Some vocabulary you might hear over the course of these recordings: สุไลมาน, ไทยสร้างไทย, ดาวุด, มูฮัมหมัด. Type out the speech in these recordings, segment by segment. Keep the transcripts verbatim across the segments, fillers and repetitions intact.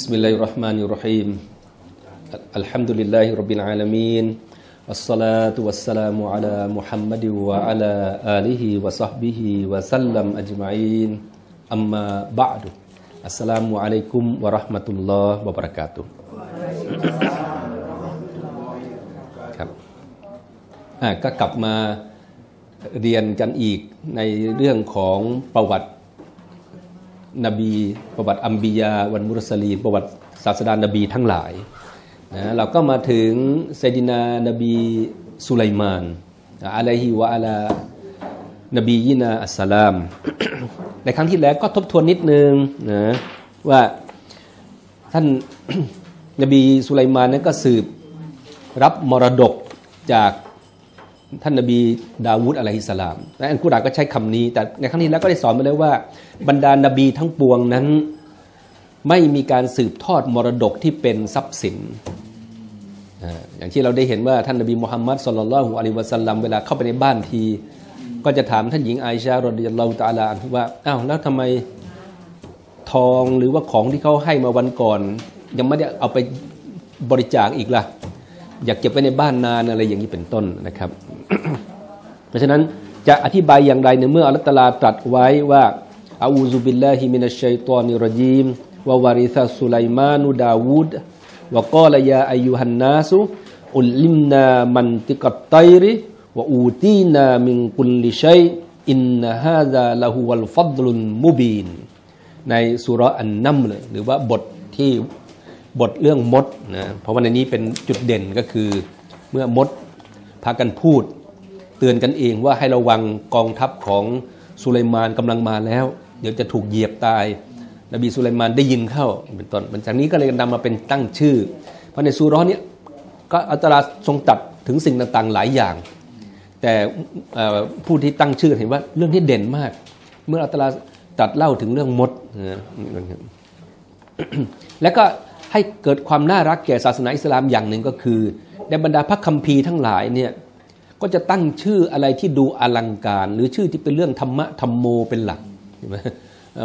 بسم الله الرحمن الرحيم الحمد لله رب العالمين الصلاة والسلام على محمد وعلى آله وصحبه وسلم أجمعين أما بعد السلام عليكم ورحمة الله وبركاته ครับอ่ะก็กลับมาเรียนกันอีกในเรื่องของประวัตินบีประวัติอัมบิยาวัลมุรสลีนประวัติศาสดานบีทั้งหลายนะเราก็มาถึงไซดินานบีสุไลมานอะลัยฮิวะอะลานบียินาอัสสลาม ในครั้งที่แล้วก็ทบทวนนิดนึงนะว่าท่าน นบีสุไลมานนั้นก็สืบรับมรดกจากท่านนบีดาวุฒอะลัยฮิสลามและอันกุรอานก็ใช้คำนี้แต่ในครั้งนี้แล้วก็ได้สอนไปแล้วว่าบรรดานบีทั้งปวงนั้นไม่มีการสืบทอดมรดกที่เป็นทรัพย์สินอย่างที่เราได้เห็นว่าท่านนบีมุฮัมมัดศ็อลลัลลอฮุอะลัยฮิวะซัลลัมเวลาเข้าไปในบ้านทีก็จะถามท่านหญิงอาอิชะฮ์ รอฎิยัลลอฮุตะอาลาอันฮาว่าอ้าวแล้วทำไมทองหรือว่าของที่เขาให้มาวันก่อนยังไม่ได้เอาไปบริจาคอีกล่ะอยากเก็บไว้ในบ้านนานอะไรอย่างนี้เป็นต้นนะครับ เพราะฉะนั้นจะอธิบายอย่างไรในเมื่ออัลลอฮฺตะอาลาตรัสไว้ว่าอาอูซุบิลลาฮิมินัชชัยฏอนิรรจีมวะวาริซะสุไลมานุดาวูดวะกอละยาอัยยูฮันนาสุอุลลิมนามันติกัตไตริวะอูตีนามินกุลลิชัยอินนะฮาซาละฮุวัลฟัฎลุลมุบีนในซูเราะห์อันนัมลหรือว่าบทที่บทเรื่องมดนะเพราะว่าในนี้เป็นจุดเด่นก็คือเมื่อมดพากันพูดเตือนกันเองว่าให้ระวังกองทัพของสุไลมานกำลังมาแล้วเดี๋ยวจะถูกเหยียบตายนบีสุไลมานได้ยินเข้าเป็นต้นจากนี้ก็เลยนำมาเป็นตั้งชื่อเพราะในซูเราะห์นี้ก็อัลลอฮฺตะอาลาทรงตรัสถึงสิ่งต่างๆหลายอย่างแต่ผู้ที่ตั้งชื่อเห็นว่าเรื่องที่เด่นมากเมื่ออัลลอฮฺตะอาลาตรัสเล่าถึงเรื่องมดนะแล้วก็ให้เกิดความน่ารักแก่ศาสนาอิสลามอย่างหนึ่งก็คือในบรรดาพระคัมภีร์ทั้งหลายเนี่ยก็จะตั้งชื่ออะไรที่ดูอลังการหรือชื่อที่เป็นเรื่องธรรมะธรรมโมเป็นหลักใช่ไหม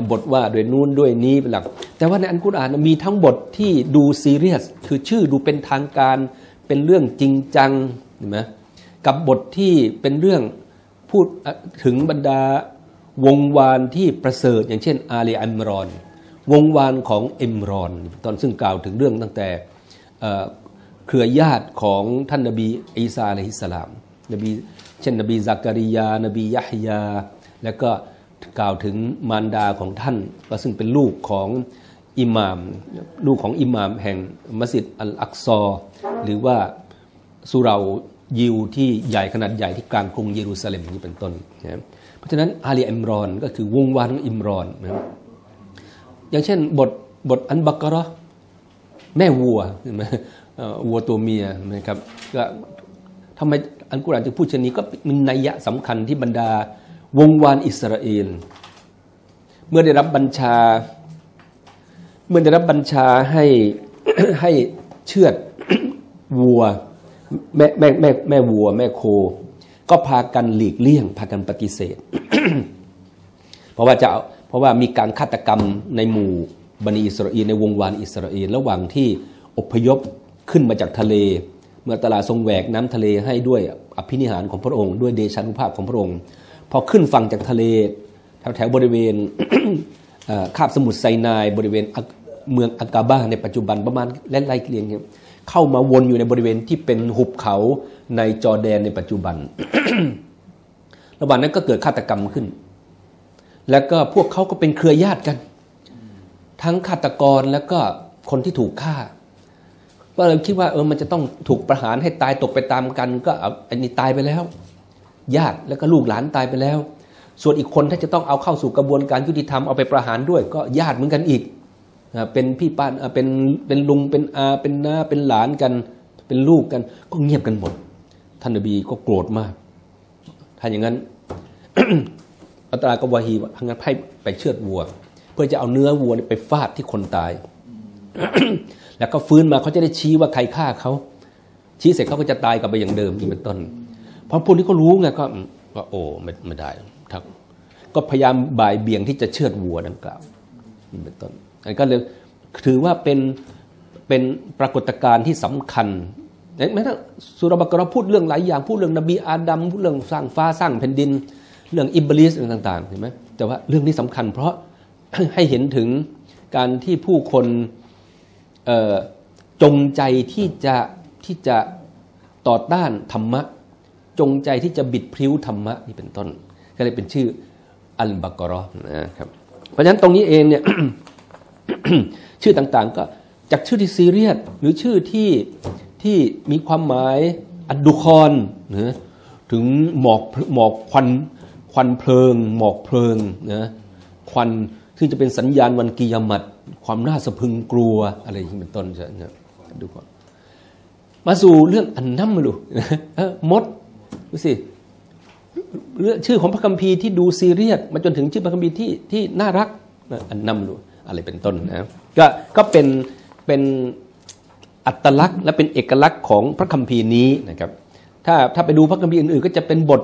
บทว่าด้วยนู้นด้วยนี้เป็นหลักแต่ว่าในอัลกุรอานมีทั้งบทที่ดูซีเรียสคือชื่อดูเป็นทางการเป็นเรื่องจริงจังใช่ไหมกับบทที่เป็นเรื่องพูดถึงบรรดาวงวานที่ประเสริฐอย่างเช่นอาลีอิมรอนวงวานของอิมรอนตอนซึ่งกล่าวถึงเรื่องตั้งแต่เครือญาติของท่านนบีอีสาอะลัยฮิสสลามนบีเช่นนบีซักริยานบียะฮยาและก็กล่าวถึงมารดาของท่านก็ซึ่งเป็นลูกของอิหม่ามลูกของอิหม่ามแห่งมัสยิดอัลอักซอหรือว่าสุเรายิวที่ใหญ่ขนาดใหญ่ที่กลางกรุงเยรูซาเล็มนี้เป็นต้นนะเพราะฉะนั้นอาลีอิมรอนก็คือวงวานของอิมรอนนะอย่างเช่นบทบทอันบักเราะห์แม่วัวใช่ไหมวัวตัวเมียนะครับก็ทำไมอันกุรอานจึงพูดเช่นนี้ก็มีนัยยะสำคัญที่บรรดาวงวานอิสราเอลเมื่อได้รับบัญชาเมื่อได้รับบัญชาให้ ให้เชือด วัวแม่แม่แม่แม่วัวแม่โคก็พากันหลีกเลี่ยงพากันปฏิเสธ เพราะว่าจะเพราะว่ามีการฆาตกรรมในหมู่บันิอิสราเอลในวงวานอิสราเอลระหว่างที่อพยพขึ้นมาจากทะเลเมื่อตะอาลาทรงแหวกน้ำทะเลให้ด้วยอภินิหารของพระองค์ด้วยเดชานุภาพของพระองค์พอขึ้นฝั่งจากทะเลแถวแถวบริเวณ คาบสมุทรไซนายบริเวณเมืองอากาบาในปัจจุบันประมาณและไล่เลียงเข้ามาวนอยู่ในบริเวณที่เป็นหุบเขาในจอร์แดนในปัจจุบัน ระหว่างนั้นก็เกิดฆาตกรรมขึ้นแล้วก็พวกเขาก็เป็นเครือญาติกันทั้งฆาตกรแล้วก็คนที่ถูกฆ่าก็เลยคิดว่าเออมันจะต้องถูกประหารให้ตายตกไปตามกันก็อันนี้ตายไปแล้วญาติแล้วก็ลูกหลานตายไปแล้วส่วนอีกคนถ้าจะต้องเอาเข้าสู่กระบวนการยุติธรรมเอาไปประหารด้วยก็ญาติเหมือนกันอีกเป็นพี่ป้าเป็นเป็นลุงเป็นอาเป็นน้าเป็นหลานกันเป็นลูกกันก็เงียบกันหมดท่านนบีก็โกรธมากถ้าอย่างนั้น อัลลอฮฺก็วาฮีว่างั้นให้ไปเชือดวัวเพื่อจะเอาเนื้อวัวไปฟาดที่คนตาย แล้วก็ฟื้นมาเขาจะได้ชี้ว่าใครฆ่าเขาชี้เสร็จเขาก็จะตายกลับไปอย่างเดิมนี่เป็นต้นเพราะพวกนี้ก็รู้ไงก็ก็โอ้ไม่ไม่ได้ครับก็พยายามบ่ายเบี่ยงที่จะเชือดวัวดังกล่าวนี่เป็นต้นอันก็เลย ถือว่าเป็นเป็นปรากฏการณ์ที่สำคัญแม้แต่สุรบกรพูดเรื่องหลายอย่างพูดเรื่องนบีอาดัมพูดเรื่องสร้างฟ้าสร้างแผ่นดินเรื่องอิบลิสอะไรต่างๆเห็นไหมแต่ว่าเรื่องนี้สำคัญเพราะ ให้เห็นถึงการที่ผู้คนจงใจที่จะที่จะต่อต้านธรรมะจงใจที่จะบิดพริ้วธรรมะนี่เป็นต้นก็เลยเป็นชื่ออัลบากรอนะครับเพราะฉะนั้นตรงนี้เองเนี่ย ชื่อต่างๆก็จากชื่อที่ซีเรียสหรือชื่อที่ที่มีความหมายอัดดุคอนนะถึงหมอกหมอกควันควันเพลิงหมอกเพลิงนะควันที่จะเป็นสัญญาณวันกิยามัตความน่าสะพรึงกลัวอะไรอย่างนี้เป็นต้นใช่ไหมดูก่อนมาสู่เรื่องอันน้ำมาดูมดดูสิเรื่องชื่อของพระคัมภีร์ที่ดูซีเรียสมาจนถึงชื่อพระคัมภีร์ที่ที่น่ารักอันน้ำมาดูอะไรเป็นต้นนะก็ก็เป็นเป็นอัตลักษณ์และเป็นเอกลักษณ์ของพระคัมภีร์นี้นะครับถ้าถ้าไปดูพระคัมภีร์อื่นๆก็จะเป็นบท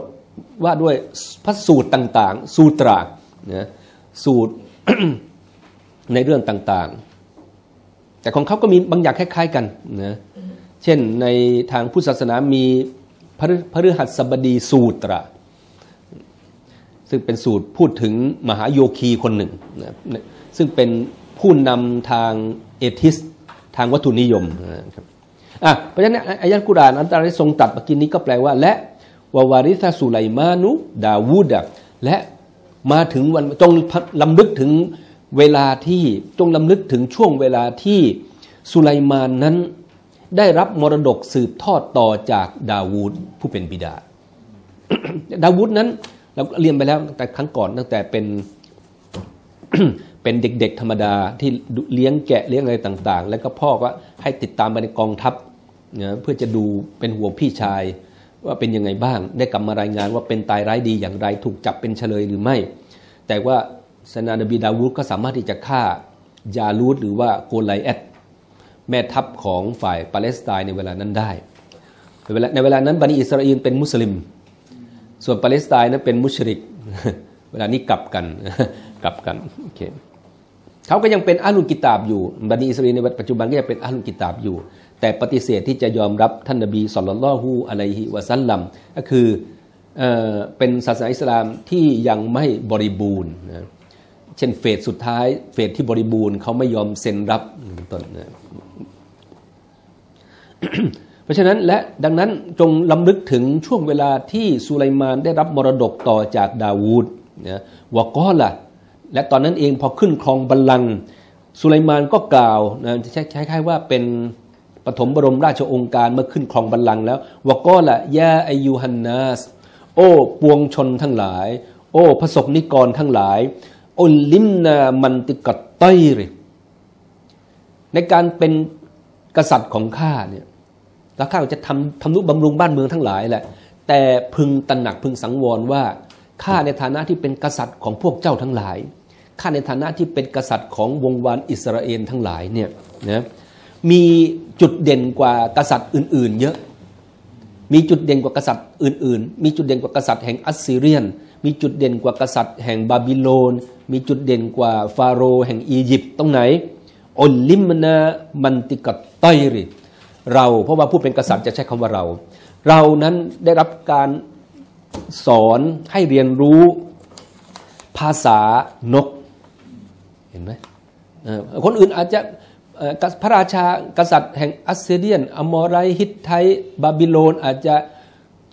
ว่าด้วยพระสูตรต่างๆสูตรานะสูตร ในเรื่องต่างๆแต่ของเขาก็มีบางอย่างคล้ายๆกันนะเช่นในทางพุทธศาสนามีพฤหัสบดีสูตรซึ่งเป็นสูตรพูดถึงมหาโยคีคนหนึ่งนะซึ่งเป็นผู้นำทางเอทิสทางวัตถุนิยมนะครับอ่ะเพราะฉะนั้นอายะกุรอานอันตรายทรงตัดปกินนี้ก็แปลว่าและวาวาริซาสุไลมานุดาวูดและมาถึงวันจงลำลึกถึงเวลาที่จงลำลึกถึงช่วงเวลาที่สุไลมานนั้นได้รับมรดกสืบทอดต่อจากดาวูดผู้เป็นบิดา ดาวูดนั้นเราเรียนไปแล้วตั้งแต่ครั้งก่อนตั้งแต่เป็น เป็นเด็กๆธรรมดาที่เลี้ยงแกะเลี้ยงอะไรต่างๆแล้วก็พ่อก็ให้ติดตามไปในกองทัพนะเพื่อจะดูเป็นห่วงพี่ชายว่าเป็นยังไงบ้างได้กลับมารายงานว่าเป็นตายร้ายดีอย่างไรถูกจับเป็นเฉลยหรือไม่แต่ว่าซานาดบีดาวูดก็สามารถที่จะฆ่ายาลูดหรือว่าโกไลแอตแม่ทัพของฝ่ายปาเลสไตน์ในเวลานั้นได้ในเวลานั้นบันิอิสราเอลเป็นมุสลิมส่วนปาเลสไตน์นั้นเป็นมุชริกเวลานี้กลับกันกลับกันโอเคเขาก็ยังเป็นอาลุกิตาบอยู่บันิอิสราเอลในปัจจุบันก็ยังเป็นอาลุกิตาบอยู่แต่ปฏิเสธที่จะยอมรับท่านนบีศ็อลลัลลอฮุอะลัยฮิวะซัลลัมก็คือเอ่อเป็นศาสนาอิสลามที่ยังไม่บริบูรณ์นะเช่นเฟสสุดท้ายเฟสที่บริบูรณ์เขาไม่ยอมเซ็นรับเป็นต้นนะ เพราะฉะนั้นและดังนั้นจงลำลึกถึงช่วงเวลาที่สุไลมานได้รับมรดกต่อจากดาวูดนะวะกอละและตอนนั้นเองพอขึ้นครองบัลลังก์สุไลมานก็กล่าวนะจะคล้ายๆว่าเป็นปฐมบรมราชโองการเมื่อขึ้นครองบัลลังก์แล้ววะกอละยาอัยยูฮันนัสโอ้ปวงชนทั้งหลายโอ้พระสกนิกรทั้งหลายอุลลิมนามันติกัตไตริในการเป็นกษัตริย์ของข้าเนี่ยแล้วข้าจะทำทำนุบำรุงบ้านเมืองทั้งหลายแหละแต่พึงตระหนักพึงสังวรว่าข้าในฐานะที่เป็นกษัตริย์ของพวกเจ้าทั้งหลายข้าในฐานะที่เป็นกษัตริย์ของวงวานอิสราเอลทั้งหลายเนี่ยนะมีจุดเด่นกว่ากษัตริย์อื่นๆเยอะมีจุดเด่นกว่ากษัตริย์อื่นๆมีจุดเด่นกว่ากษัตริย์แห่งอัสซีเรียนมีจุดเด่นกว่ากษัตริย์แห่งบาบิโลนมีจุดเด่นกว่าฟาโรห์แห่งอียิปต์ตรงไหนอัลลิมนามันติกัตไตริเราเพราะว่าผู้เป็นกษัตริย์จะใช้คำว่าเราเรานั้นได้รับการสอนให้เรียนรู้ภาษานกเห็นไหมคนอื่นอาจจะพระราชากษัตริย์แห่งอัสซีเรียนอมอไรฮิตไทบาบิโลนอาจจะ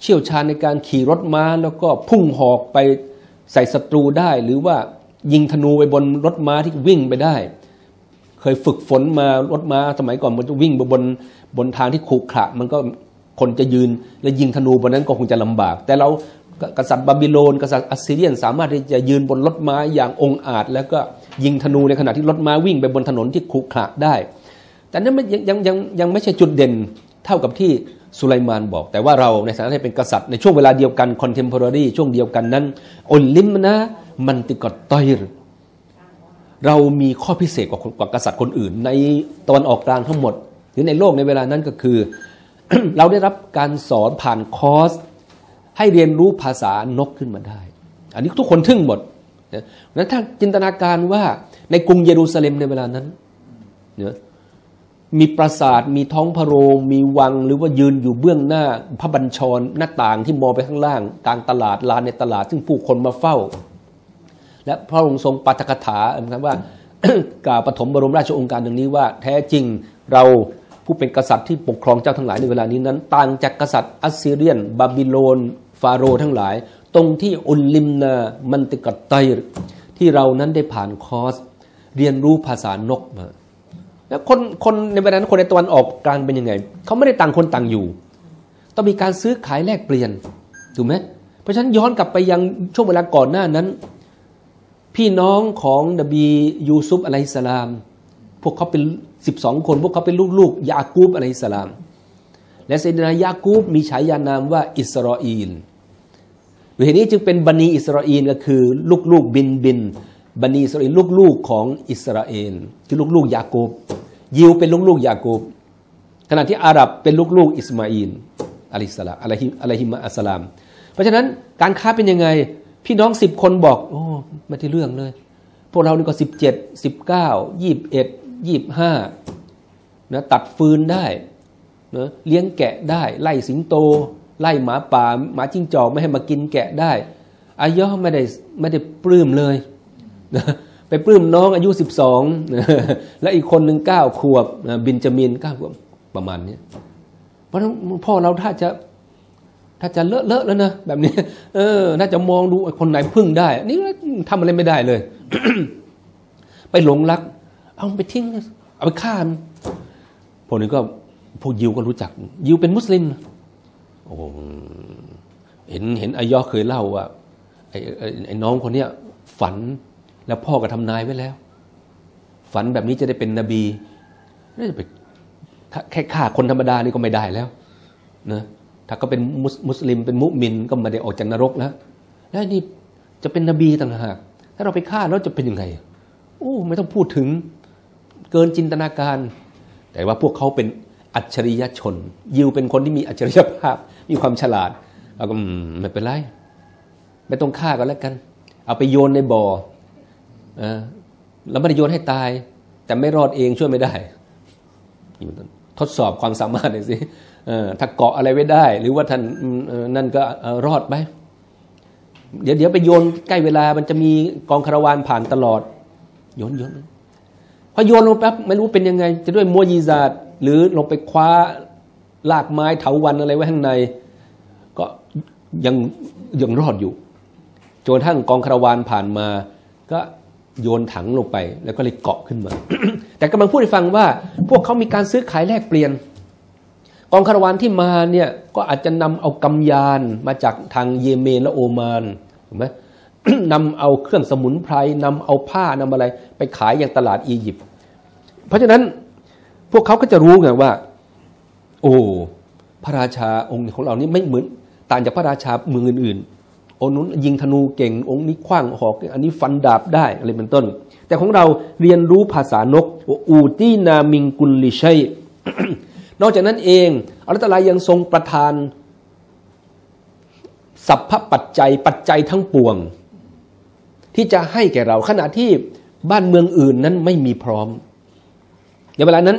เชี่ยวชาญในการขี่รถม้าแล้วก็พุ่งหอกไปใส่ศัตรูได้หรือว่ายิงธนูไปบนรถม้าที่วิ่งไปได้เคยฝึกฝนมารถม้าสมัยก่อนมันจะวิ่งไปบนบนทางที่ขรุขระมันก็คนจะยืนและยิงธนูบนนั้นก็คงจะลำบากแต่เรากษัตริย์บาบิโลนกษัตริย์อัสซีเรียนสามารถที่จะยืนบนรถม้าอย่างองอาจแล้วก็ยิงธนูในขณะที่รถม้าวิ่งไปบนถนนที่ขรุขระได้แต่นั้นมันยังยังยังไม่ใช่จุดเด่นเท่ากับที่สุไลมานบอกแต่ว่าเราในฐานะที่เป็นกษัตริย์ในช่วงเวลาเดียวกันคอนเทมพอรารีช่วงเดียวกันนั้นอัลลิมนะมันติกัตไตร์เรามีข้อพิเศษกว่ากว่ากษัตริย์คนอื่นในตะวันออกกลางทั้งหมดหรือในโลกในเวลานั้นก็คือ เราได้รับการสอนผ่านคอร์สให้เรียนรู้ภาษานกขึ้นมาได้อันนี้ทุกคนทึ่งหมดนั้นถ้าจินตนาการว่าในกรุงเยรูซาเล็มในเวลานั้น นะมีปราสาทมีท้องพระโรงมีวังหรือว่ายืนอยู่เบื้องหน้าพระบัญชรหน้าต่างที่มองไปข้างล่างกลางตลาดลานในตลาดซึ่งผู้คนมาเฝ้าและพระองค์ทรงปาฐกถานะครับว่า กล่าวปฐมบรมราชโองการดังนี้ว่าแท้จริงเราผู้เป็นกษัตริย์ที่ปกครองเจ้าทั้งหลายในเวลานี้นั้นต่างจากกษัตริย์อัสซีเรียนบาบิโลนฟาโรห์ทั้งหลายตรงที่อุลลิมนามันติกัตไตรที่เรานั้นได้ผ่านคอร์สเรียนรู้ภาษานกมาแล้วคนคนในเวลานั้นคนในตะวันออกกลางเป็นยังไงเขาไม่ได้ต่างคนต่างอยู่ต้องมีการซื้อขายแลกเปลี่ยนถูกไหมเพราะฉะนั้นย้อนกลับไปยังช่วงเวลาก่อนหน้านั้นพี่น้องของนบียูซุฟอะลัยฮิสสลามพวกเขาเป็นสิบสองคนพวกเขาเป็นลูกๆยากูบอะลัยฮิสสลามและเซดนายากูบมีฉายานามว่าอิสราอีลเหตุนี้จึงเป็นบันีอิสราอีลก็คือลูกๆบินบินบันีอิสราอีลลูกๆของอิสราเอลคือลูกๆยากูบยิวเป็นลูกๆยากูบขณะที่อาหรับเป็นลูกๆอิสมาอีลอะลัยฮิสสลามอะลัยฮิอะลัยฮิมะอัสสลามเพราะฉะนั้นการค้าเป็นยังไงพี่น้องสิบคนบอกโอ้ไม่ได้เรื่องเลยพวกเรานี่ก็สิบเจ็ดสิบเก้ายี่สิบเอ็ดยี่สิบห้านะตัดฟืนได้นะเลี้ยงแกะได้ไล่สิงโตไล่หมาป่าหมาจิ้งจอกไม่ให้มากินแกะได้อายุไม่ได้ไม่ได้ปลื้มเลยนะไปปลื้มน้องอายุสิบสองและอีกคนหนึ่งเก้าขวบนะบินจามินเก้าขวบประมาณนี้เพราะพ่อเราถ้าจะถ้าจะเลอะเลอะแล้วนะแบบนี้เออน่าจะมองดูคนไหนพึ่งได้นี่ทำอะไรไม่ได้เลย ไปหลงรักเอาไปทิ้งเอาไปฆ่าพวกนี้ก็พวกยิวก็รู้จักยิวเป็นมุสลิมโอ้เห็นเห็นอายอเคยเล่าว่าไอ้ไอ้น้องคนเนี้ยฝันแล้วพ่อก็ทำนายไว้แล้วฝันแบบนี้จะได้เป็นนบีนี่จะไปแค่ฆ่าคนธรรมดานี่ก็ไม่ได้แล้วนะถ้าก็เป็นมุสลิมเป็นมุมินก็ไม่ได้ออกจากนรกแล้วแล้วนี่จะเป็นนบีต่างหากถ้าเราไปฆ่าแล้วจะเป็นยังไงโอ้ไม่ต้องพูดถึงเกินจินตนาการแต่ว่าพวกเขาเป็นอัจฉริยชนยิวเป็นคนที่มีอัจฉริยภาพมีความฉลาดเราก็ไม่เป็นไรไม่ต้องฆ่าก็แล้วกันเอาไปโยนในบ่อแล้วไม่ได้โยนให้ตายแต่ไม่รอดเองช่วยไม่ได้ทดสอบความสามารถหน่อยสิถ้าเกาะอะไรไว้ได้หรือว่าท่านนั่นก็รอดไปเดี๋ยวเดี๋ยวไปโยนใกล้เวลามันจะมีกองคาราวานผ่านตลอดโยนโยนพอโยนลงแป๊บไม่รู้เป็นยังไงจะด้วยมัวยีซาดหรือลงไปคว้าลากไม้เถาวัลย์อะไรไว้ข้างในก็ยังยังรอดอยู่จนทั้งกองคาราวานผ่านมาก็โยนถังลงไปแล้วก็เลยเกาะขึ้นมา แต่กำลังพูดให้ฟังว่าพวกเขามีการซื้อขายแลกเปลี่ยนกองคาราวานที่มาเนี่ยก็อาจจะนำเอากำยานมาจากทางเยเมนและโอมานถูกไหม นำเอาเครื่องสมุนไพรนำเอาผ้านำอะไรไปขายอย่างตลาดอียิปต์เพราะฉะนั้นพวกเขาก็จะรู้ไงว่าโอ้พระราชาองค์ของเรานี่ไม่เหมือนต่างจากพระราชาเมืองอื่นๆองค์นู้นยิงธนูเก่งองค์นี้ขว้างหอกอันนี้ฟันดาบได้อะไรเป็นต้นแต่ของเราเรียนรู้ภาษานกอูตีนามิงกุลลิชัย นอกจากนั้นเองอัลลอฮฺตะอาลายังทรงประทานสัพพปัจจัยปัจจัยทั้งปวงที่จะให้แก่เราขณะที่บ้านเมืองอื่นนั้นไม่มีพร้อมในเวลานั้น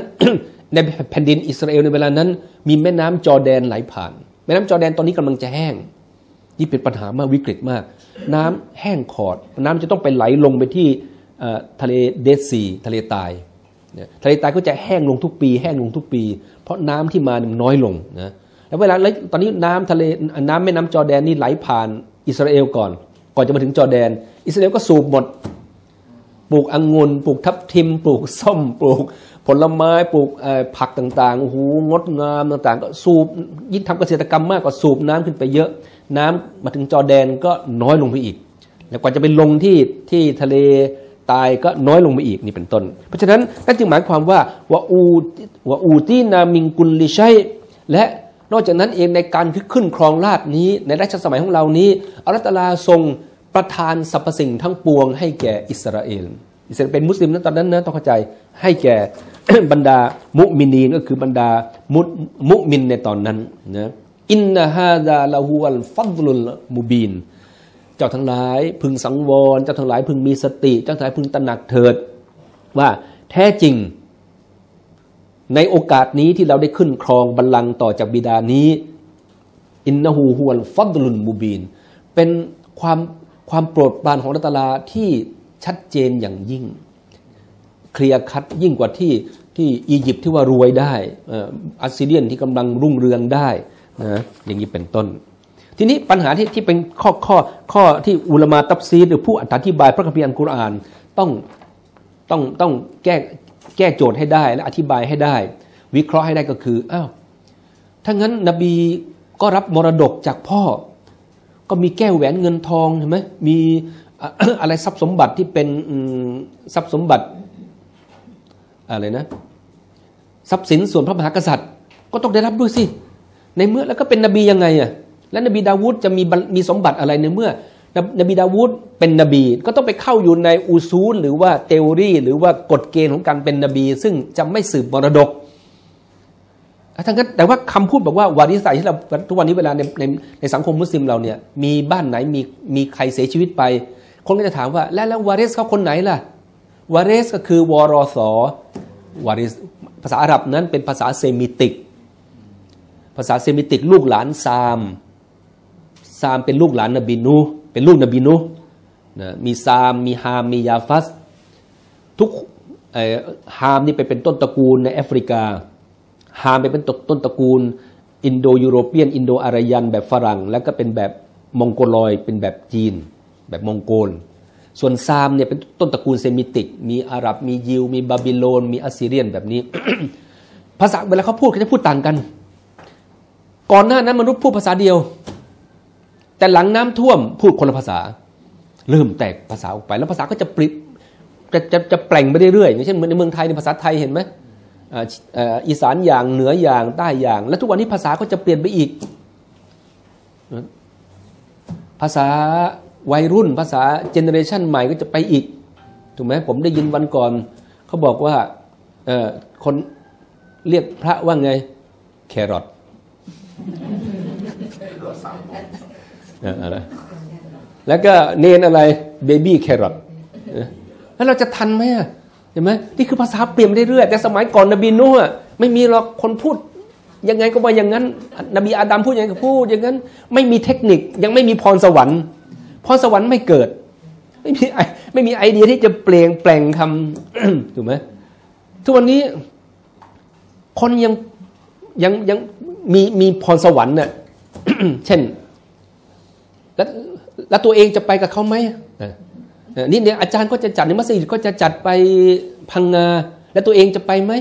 ในแผ่นดินอิสราเอลในเวลานั้นมีแม่น้ำจอร์แดนไหลผ่านแม่น้ำจอร์แดนตอนนี้กำลังจะแห้งนี่เป็นปัญหามากวิกฤตมากน้ำแห้งขอดน้ำจะต้องไปไหลลงไปที่ทะเลเดดซีทะเลตายทะเลตายก็จะแห้งลงทุกปีแห้งลงทุกปีเพราะน้ำที่มาน้อยลงนะแล้วเวลาตอนนี้น้ำทะเลน้ำแม่น้ำจอร์แดนนี่ไหลผ่านอิสราเอลก่อนก่อนจะมาถึงจอร์แดนอิสราเอลก็สูบหมดปลูกองุ่นปลูกทับทิมปลูกส้มปลูกผลไม้ปลูกผักต่างๆโอ้โหงดงามต่างๆก็สูบยิ่งทำเกษตรกรรมมากกว่าสูบน้ำขึ้นไปเยอะน้ำมาถึงจอร์แดนก็น้อยลงไปอีกแล้วกว่าจะไปลงที่ที่ทะเลตายก็น้อยลงไปอีกนี่เป็นต้นเพราะฉะนั้นนั่นจึงหมายความว่าวะอูวะอูตีนามิงกุลลิชัยและนอกจากนั้นเองในการขึ้นครองราชนี้ในรัชสมัยของเรานี้อัลลอฮฺตะอาลาทรงประทานสรรพสิ่งทั้งปวงให้แก่อิสราเอลอิสราเอลเป็นมุสลิมนั้นตอนนั้นนะต้องเข้าใจให้แก่ บรรดามุมินีนก็คือบรรดามุมุมินในตอนนั้นนะอินนาฮาดาลาฮุอัลฟัดลุลมูบีนเจ้าทั้งหลายพึงสังวรเจ้าทั้งหลายพึงมีสติเจ้าทั้งหลายพึงตระหนักเถิดว่าแท้จริง ในโอกาสนี้ที่เราได้ขึ้นครองบัลลังก์ต่อจากบิดานี้อินนะฮูฮุวัลฟัฎลุลมุบีนเป็นความความโปรดปรานของอัลเลาะห์ตะอาลาที่ชัดเจนอย่างยิ่งเคลียร์คัดยิ่งกว่าที่ที่อียิปต์ที่ว่ารวยได้อัสซีเรียนที่กำลังรุ่งเรืองได้นะอย่างนี้เป็นต้นทีนี้ปัญหาที่ที่เป็นข้อข้อข้อที่อุลามะตัฟซีรหรือผู้อธิบายพระคัมภีร์อัลกุรอานต้องต้องต้องแก้แก้โจทย์ให้ได้และอธิบายให้ได้วิเคราะห์ให้ได้ก็คืออ้าวถ้างั้นนบีก็รับมรดกจากพ่อก็มีแก้วแหวนเงินทองใช่ไหมมีอะไรทรัพย์สมบัติที่เป็นทรัพย์สมบัติอะไรนะทรัพย์สินส่วนพระมหากษัตริย์ก็ต้องได้รับด้วยสิในเมื่อแล้วก็เป็นนบียังไงอ่ะและนบีดาวูดจะมีมีสมบัติอะไรในเมื่อนบีดาวูดเป็นนบีก็ต้องไปเข้าอยู่ในอูซูลหรือว่าเทโอรีหรือว่ากฎเกณฑ์ของการเป็นนบีซึ่งจะไม่สืบมรดกทั้งนั้นแต่ว่าคำพูดบอกว่าวาริสัยที่เราทุกวันนี้เวลาในในในสังคมมุสลิมเราเนี่ยมีบ้านไหนมีมีใครเสียชีวิตไปคนก็จะถามว่าแล้วแล้ววาริสเขาคนไหนล่ะวาริสก็คือวรสวาริสภาษาอาหรับนั้นเป็นภาษาเซมิติกภาษาเซมิติกลูกหลานซามซามเป็นลูกหลานนบีนูเป็นลูกนบีนูนะมีซามมีฮามมียาฟัสทุกฮามนี่ไปเป็นต้นตระกูลในแอฟริกาฮามไปเป็นต้นตระกูลอินโดยุโรเปียนอินโดอารยันแบบฝรั่งแล้วก็เป็นแบบมองโกลอยเป็นแบบจีนแบบมองโกลส่วนซามเนี่ยเป็นต้นตระกูลเซมิติกมีอาหรับมียิวมีบาบิโลนมีอัสซีเรียนแบบนี้ ภาษาเวลาเขาพูดเขาจะพูดต่างกันก่อนหน้านั้นมนุษย์พูดภาษาเดียวแต่หลังน้ำท่วมพูดคนละภาษาเริ่มแตกภาษาออกไปแล้วภาษาก็จะปริบจะจะจะแปลงไปเรื่อยๆอย่างเช่นในเมืองไทยในภาษาไทยเห็นไหมอีสานอย่างเหนืออย่างใต้อย่างและทุกวันนี้ภาษาก็จะเปลี่ยนไปอีกภาษาวัยรุ่นภาษาเจเนอเรชันใหม่ก็จะไปอีกถูกไหมผมได้ยินวันก่อนเขาบอกว่าคนเรียกพระว่าไงแครอทแล้วก็เนนอะไรเบบี้แครอทแล้วเราจะทันไหมเห็นไหมนี่คือภาษาเปลี่ยนเรื่อยๆแต่สมัยก่อนนบีนูห์ไม่มีหรอกคนพูดยังไงก็ว่าอย่างนั้นนบีอาดัมพูดยังไงก็พูดอย่างนั้นไม่มีเทคนิคยังไม่มีพรสวรรค์พรสวรรค์ไม่เกิดไม่มีไม่มีไอเดียที่จะเปลี่ยนแปลงคำ ถูกไหมทุกวันนี้คนยังยังยังมีมีพรสวรรค์เนี่ย เช่นแล้วแล้วตัวเองจะไปกับเขาไหมนี่เนี่ยอาจารย์ก็จะจัดในมัสยิดก็จะจัดไปพังงาแล้วตัวเองจะไปไหม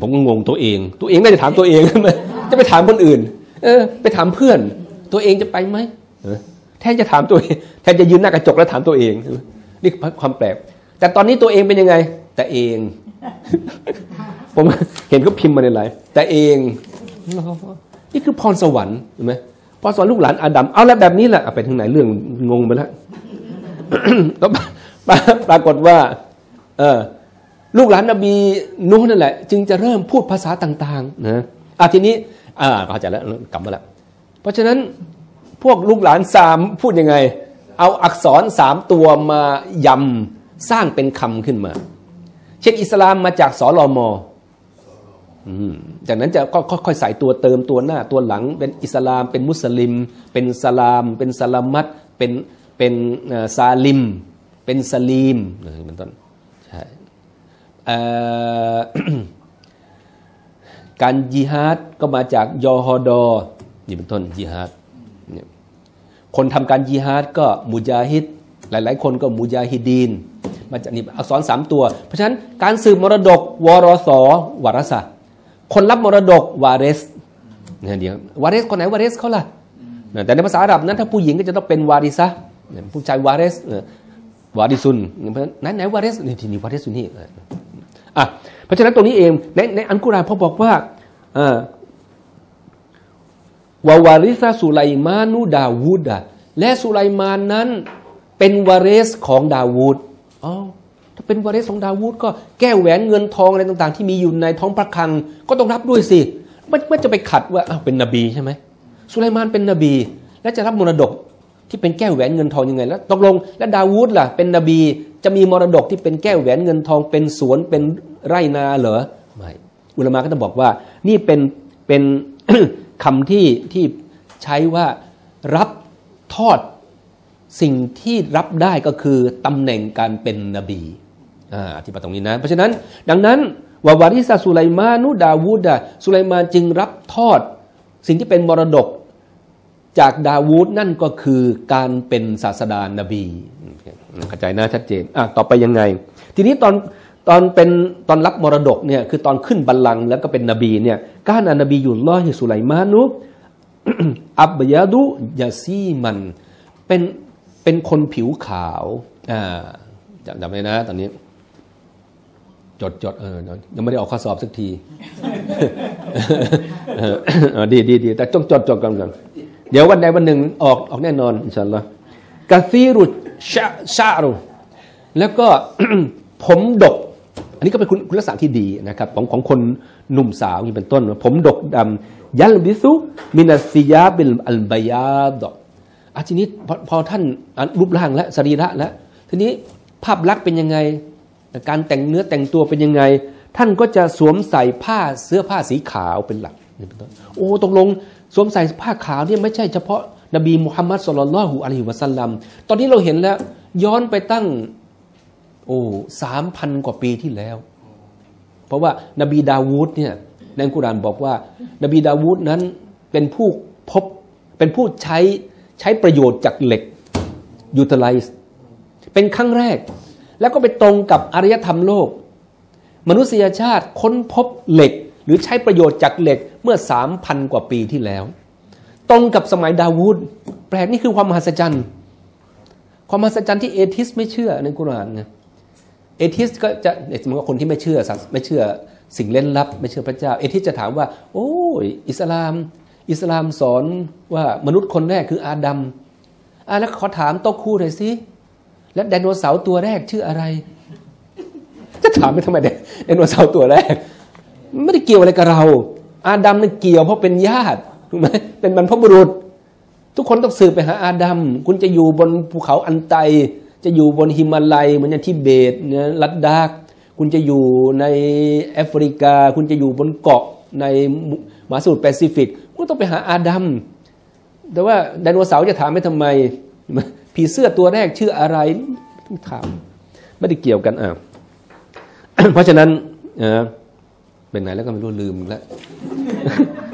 ผมก็งงตัวเองตัวเองน่าจะถามตัวเองจะไปถามคนอื่นเออไปถามเพื่อนตัวเองจะไปไหมแทนจะถามตัวเองแทนจะยืนหน้ากระจกแล้วถามตัวเองนี่ความแปลกแต่ตอนนี้ตัวเองเป็นยังไงแต่เองผมเห็นก็พิมพ์มาในไลน์แต่เองนี่คือพรสวรรค์เห็นไหมพรสวรรค์ลูกหลานอาดัมเอาแล้วแบบนี้แหละไปทางไหนเรื่องงงไปแล้วก็ปรากฏว่าเออลูกหลานนบีนูห์นั่นแหละจึงจะเริ่มพูดภาษาต่างๆนะอ่ะทีนี้อ่าเข้าใจแล้วกลับมาแล้วเพราะฉะนั้นพวกลูกหลานซามพูดยังไงเอาอักษรสามตัวมายำสร้างเป็นคำขึ้นมาเช่นอิสลามมาจากสลมจากนั้นจะค่อยๆใส่ตัวเติมตัวหน้าตัวหลังเป็นอิสลามเป็นมุสลิมเป็นสลามเป็นสลามัตเป็นเป็นซาลิมเป็นสลีมเป็นต้นใช่การญิฮาดก็มาจากยอฮอดอนี่เป็นต้นญิฮาดคนทำการญิฮาดก็มุญาฮิดหลายๆคนก็มุญาฮิดีนมาจากนี่อักษรสามตัวเพราะฉะนั้นการสืบมรดกวรสวารสะคนรับมรดกวาเรสเนี่ยเดี๋ยววาเรสคนไหนวาเรสเขาล่ะแต่ในภาษาอาหรับนั้นถ้าผู้หญิงก็จะต้องเป็นวาริซะผู้ชายวาเรสวาริซุนเพราะฉะนั้นไหนวาเรสนี่ทีนี้วาเรสุนนี่อ่ะเพราะฉะนั้นตรงนี้เองในในอัลกุรอานพอบอกว่าวาวาริซะสุไลมานุดาวูดะและสุไลมานนั้นเป็นวาเรสของดาวูดอ๋อถ้าเป็นวาเรสของดาวูดก็แก้วแหวนเงินทองอะไรต่างๆที่มีอยู่ในท้องพระคลังก็ต้องรับด้วยสิไม่ไม่จะไปขัดว่าอ้าวเป็นนบีใช่ไหมสุไลมานเป็นนบีและจะรับมรดกที่เป็นแก้วแหวนเงินทองยังไงแล้วตกลงและดาวูดล่ะเป็นนบีจะมีมรดกที่เป็นแก้วแหวนเงินทองเป็นสวนเป็นไร่นาเหรอ ไม่อุลามะก็จะบอกว่านี่เป็นเป็น คำที่ที่ใช้ว่ารับทอดสิ่งที่รับได้ก็คือตำแหน่งการเป็นนบีอธิบายตรงนี้นะเพราะฉะนั้นดังนั้นวาวาริซาสุไลมานุดาวูดะสุไลมานจึงรับทอดสิ่งที่เป็นมรดกจากดาวูดนั่นก็คือการเป็นศาสดานบีเข้าใจนะชัดเจนอ่ะต่อไปยังไงทีนี้ตอนตอนเป็นตอนรับมรดกเนี่ยคือตอนขึ้นบัลลังก์แล้วก็เป็นนบีเนี่ยกานะนบียุลลอฮิสุไลมานุ อับยาดุยาซีมันเป็นเป็นคนผิวขาวอ่าจำจำไว้นะตอนนี้จดจดเออยังไม่ได้ออกข้อสอบสักที ดีดีดีแต่ต้องจดจดกันก่อนเดี๋ยววันใดวันหนึ่งออกออกแน่นอนอินชาอัลลอฮ์กะซีรุชะชะรุแล้วก็ ผมดกอันนี้ก็เป็นคุณคุณลักษณะที่ดีนะครับของของคนหนุ่มสาวนี่เป็นต้นผมดกดำยัลบิซุมินัสซิยาบิลอัลบายาดอ่ะทีนี้พอพอท่านรูปร่างและสรีระและทีนี้ภาพลักษณ์เป็นยังไงการแต่งเนื้อแต่งตัวเป็นยังไงท่านก็จะสวมใส่ผ้าเสื้อผ้าสีขาวเป็นหลักนี่เป็นต้นโอ้ตกลงสวมใส่ผ้าขาวเนี่ยไม่ใช่เฉพาะนบีมุฮัมมัดศ็อลลัลลอฮุอะลัยฮิวะซัลลัมตอนนี้เราเห็นแล้วย้อนไปตั้งโอ้สามพันกว่าปีที่แล้วเพราะว่านบีดาวูดเนี่ยในอัลกุรอานบอกว่านบีดาวูดนั้นเป็นผู้พบเป็นผู้ใช้ใช้ประโยชน์จากเหล็ก utilize เป็นครั้งแรกแล้วก็ไปตรงกับอารยธรรมโลกมนุษยชาติค้นพบเหล็กหรือใช้ประโยชน์จากเหล็กเมื่อ สามพัน กว่าปีที่แล้วตรงกับสมัยดาวูดแปลกนี่คือความมหัศจรรย์ความมหัศจรรย์ที่เอทิสไม่เชื่อในกุรอานนะเอทิสก็จะมันก็คนที่ไม่เชื่อไม่เชื่อสิ่งเล่นลับไม่เชื่อพระเจ้าเอทิสจะถามว่าโอ้ยอิสลามอิสลามสอนว่ามนุษย์คนแรกคืออาดัมอ่ะแล้วขอถามโตคูหน่อยสิแล้วไดโนเสาร์ตัวแรกชื่ออะไรจะถามไปทำไมเนี่ยไดโนเสาร์ตัวแรกไม่ได้เกี่ยวอะไรกับเราอาดัมเนี่ยเกี่ยวเพราะเป็นญาติถูกไหมเป็นบรรพบุรุษทุกคนต้องสืบไปหาอาดัมคุณจะอยู่บนภูเขาอันไตจะอยู่บนหิมาลัยเหมือนอย่างทิเบตเนี่ยลัดดาคคุณจะอยู่ในแอฟริกาคุณจะอยู่บนเกาะในมหาสมุทรแปซิฟิกคุณต้องไปหาอาดัมแต่ว่าไดโนเสาร์จะถามไปทำไมผีเสื้อตัวแรกชื่ออะไรถามไม่ได้เกี่ยวกันอ่ะ เพราะฉะนั้นเออเป็นไหนแล้วก็ไม่รู้ลืมแล้ว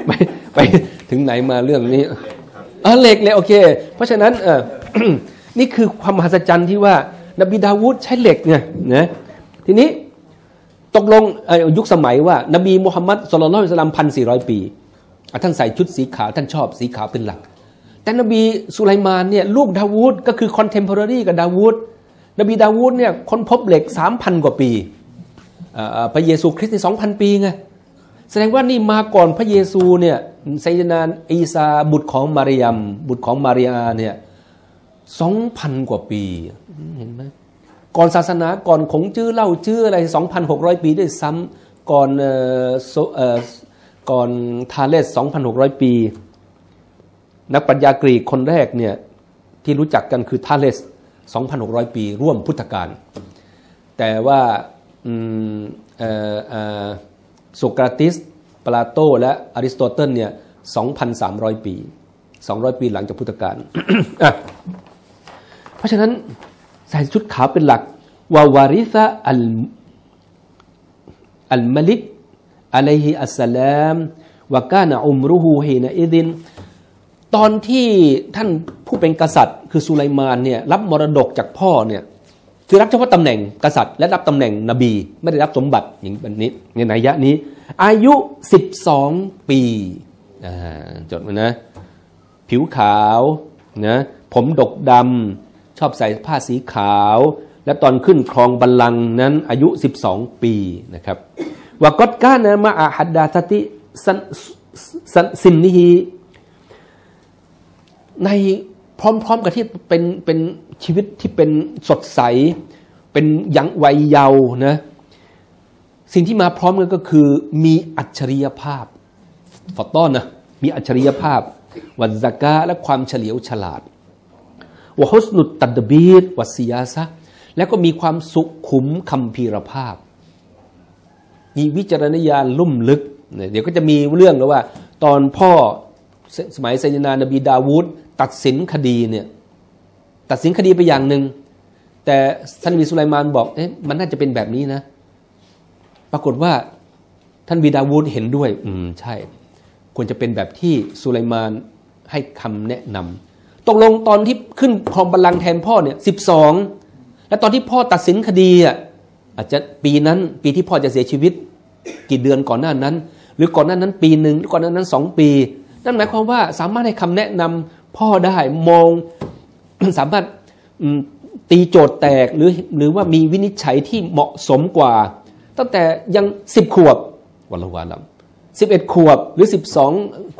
ไปไปถึงไหนมาเรื่องนี้เออเหล็กเลยโอเคเพราะฉะนั้นเออ นี่คือความมหัศจรรย์ที่ว่านบีดาวูดใช้เหล็กไงนะทีนี้ตกลงยุคสมัยว่านบีมุฮัมมัดศ็อลลัลลอฮุอะลัยฮิวะซัลลัม หนึ่งพันสี่ร้อย ปีท่านใส่ชุดสีขาวท่านชอบสีขาวเป็นหลักแต่นบีสุไลมานเนี่ยลูกดาวูดก็คือคอนเทมพอรารีกับดาวูดนบีดาวูดเนี่ยค้นพบเหล็ก สามพัน กว่าปีพระเยซูคริสต์นี่ สองพัน ปีไงแสดงว่านี่มาก่อนพระเยซูเนี่ยไซยนานอีซาบุตรของมารยัมบุตรของมาริอาเนี่ย สองพัน กว่าปีเห็นไหมก่อนศาสนาก่อนขงจื้อเล่าจื้ออะไร สองพันหกร้อย ปีด้วยซ้ำก่อนก่อนทาเลส สองพันหกร้อย ปีนักปรัชญากรีกคนแรกเนี่ยที่รู้จักกันคือทาเลส สองพันหกร้อย ปีร่วมพุทธกาลแต่ว่าโสกราติสปลาโตและอริสโตเติลเนี่ย สองพันสามร้อย ปีสองร้อย ปีหลังจากพุทธกาล เพราะฉะนั้นใส่ชุดขาวเป็นหลักวาวาริซะอัลอัลมะลิกอะลัยฮิอัสสลามวะกานะอุมรุฮูฮีนะอิซินตอนที่ท่านผู้เป็นกษัตริย์คือสุไลมานเนี่ยรับมรดกจากพ่อเนี่ยคือรับเฉพาะตำแหน่งกษัตริย์และรับตำแหน่งนบีไม่ได้รับสมบัติอย่างนี้ในนัยยะนี้อายุสิบสองปีจดไว้นะผิวขาวนะผมดกดำชอบใส่ผ้าสีขาวและตอนขึ้นครองบัลลังก์นั้นอายุสิบสองปีนะครับวะกอดกานะมะอะฮัดดาซะติซินนิฮีในพร้อมๆกับที่เป็นเป็นชีวิตที่เป็นสดใสเป็นยังวัยเยาว์นะสิ่งที่มาพร้อมกันก็คือมีอัจฉริยภาพฟอต้อนนะมีอัจฉริยภาพวัซซะกาและความเฉลียวฉลาดวะฮุสนุตตัดบีรวะซิยาซะแล้วก็มีความสุขุมคัมภีรภาพ ธิวิจารณญาณลุ่มลึกเดี๋ยวก็จะมีเรื่องแล้วว่าตอนพ่อสมัยไซนา นบีดาวูดตัดสินคดีเนี่ยตัดสินคดีไปอย่างหนึ่งแต่ท่านนบีสุไลมานบอกเอ๊ะมันน่าจะเป็นแบบนี้นะปรากฏว่าท่านบีดาวูดเห็นด้วยอืมใช่ควรจะเป็นแบบที่สุไลมานให้คำแนะนำตกลงตอนที่ขึ้นครองบัลลังก์แทนพ่อเนี่ยสิบสองและตอนที่พ่อตัดสินคดีอ่ะอาจจะปีนั้นปีที่พ่อจะเสียชีวิตกี่เดือนก่อนหน้านั้นหรือก่อนหน้านั้นปีหนึ่งหรือก่อนหน้านั้นสองปีนั่นหมายความว่าสามารถให้คำแนะนำพ่อได้มอง สามารถตีโจทย์แตกหรือหรือว่ามีวินิจฉัยที่เหมาะสมกว่าตั้งแต่ยังสิบขวบวันละวันละสิบเอ็ดขวบหรือสิบสอง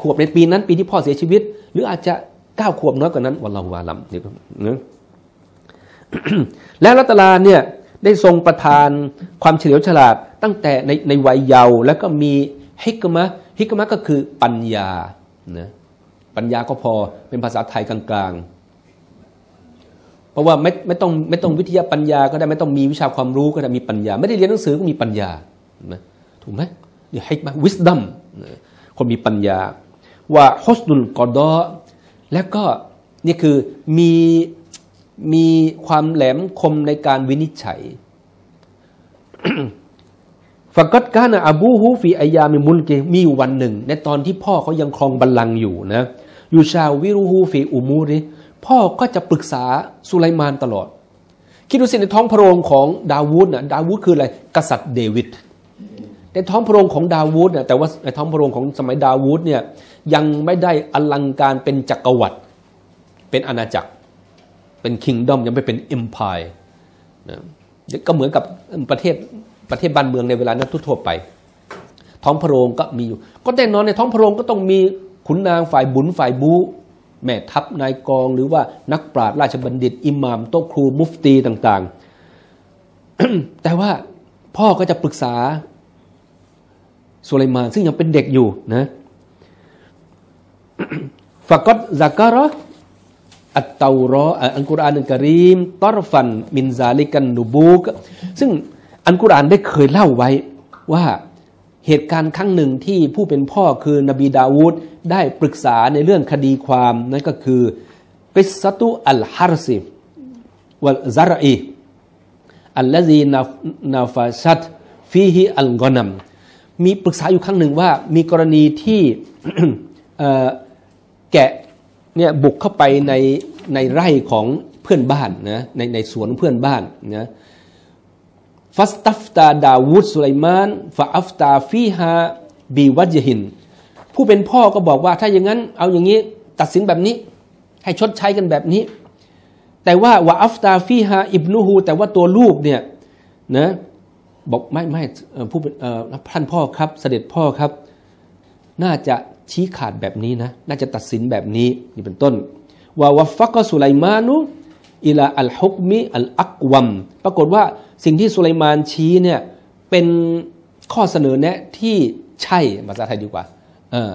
ขวบในปีนั้นปีที่พ่อเสียชีวิตหรืออาจจะเก้าขวบน้อยกว่านั้นวันละวันละนี่ครับแล้วอัลเลาะห์ตะอาลาเนี่ยได้ทรงประทานความเฉลียวฉลาดตั้งแต่ในในวัยเยาว์แล้วก็มีฮิกมะฮิกมะก็คือปัญญานะปัญญาก็พอเป็นภาษาไทยกลางๆเพราะว่าไม่ไม่ต้องไม่ต้องวิทยาปัญญาก็ได้ไม่ต้องมีวิชาความรู้ก็ได้มีปัญญาไม่ได้เรียนหนังสือก็มีปัญญานะถูกไหมเดี๋ยวฮิกมะวิสดัมคนมีปัญญาว่าฮุสนุลกอฎอแล้วก็นี่คือมีมีความแหลมคมในการวินิจฉัย ฟะกัดกานะอบูฮูฟีอัยยามิมุลกิมีอยู่วันหนึ่งในตอนที่พ่อเขายังครองบัลลังก์อยู่นะยูชาวิรุฮูฟีอุมูริพ่อก็จะปรึกษาสุไลมานตลอดคิดดูสิในท้องพระโรงของดาวูดนะดาวูดคืออะไรกษัตริย์เดวิดในท้องพระโรงของดาวูดนะแต่ว่าในท้องพระโรงของสมัยดาวูดเนี่ยยังไม่ได้อลังการเป็นจักรวรรดิเป็นอาณาจักรเป็นคิงดอมยังไม่เป็นเอ็มไพร์นะก็เหมือนกับประเทศประเทศบ้านเมืองในเวลานั้นทั่วไปท้องพระโรงก็มีอยู่ก็แน่นอนในท้องพระโรงก็ต้องมีขุนนางฝ่ายบุญฝ่ายบูแม่ทัพนายกองหรือว่านักปราชญ์ราชบัณฑิตอิหม่ามโต๊ะครูมุฟตีต่างๆ แต่ว่าพ่อก็จะปรึกษาสุไลมานซึ่งยังเป็นเด็กอยู่นะฟะกัดซะกะเราะฮ์อัตเตาเราะฮ์อัลกุรอานอัลกะรีมตอรฟันมินซาลิกันนูบูกซึ่งอัลกุรอานได้เคยเล่าไว้ว่าเหตุการณ์ครั้งหนึ่งที่ผู้เป็นพ่อคือนบีดาวูดได้ปรึกษาในเรื่องคดีความนั่นก็คือกิสซะตุอัลฮาร์ซิวัลซะรอีอัลลซีนาฟาชัตฟีฮิอัลกอนัมมีปรึกษาอยู่ครั้งหนึ่งว่ามีกรณีที่ แกะเนี่ยบุกเข้าไปในในไร่ของเพื่อนบ้านนะในในสวนเพื่อนบ้านนะฟัสตัฟตาดาวูดสุไลมานฟาอัฟตาฟีฮาบีวัจหินผู้เป็นพ่อก็บอกว่าถ้าอย่างนั้นเอาอย่างนี้ตัดสินแบบนี้ให้ชดใช้กันแบบนี้แต่ว่าวาอัฟตาฟีฮาอิบนูฮูแต่ว่าตัวลูกเนี่ยนะบอกไม่ไม่ผู้เป็นท่านพ่อครับเสด็จพ่อครับน่าจะชี้ขาดแบบนี้นะน่าจะตัดสินแบบนี้นี่เป็นต้นวาวฟักกะสุไลมานุอิลาอัลฮุกมิอัลอักวัมปรากฏว่าสิ่งที่สุไลมานชี้เนี่ยเป็นข้อเสนอแนะที่ใช่ภาษาไทยดีกว่าเออ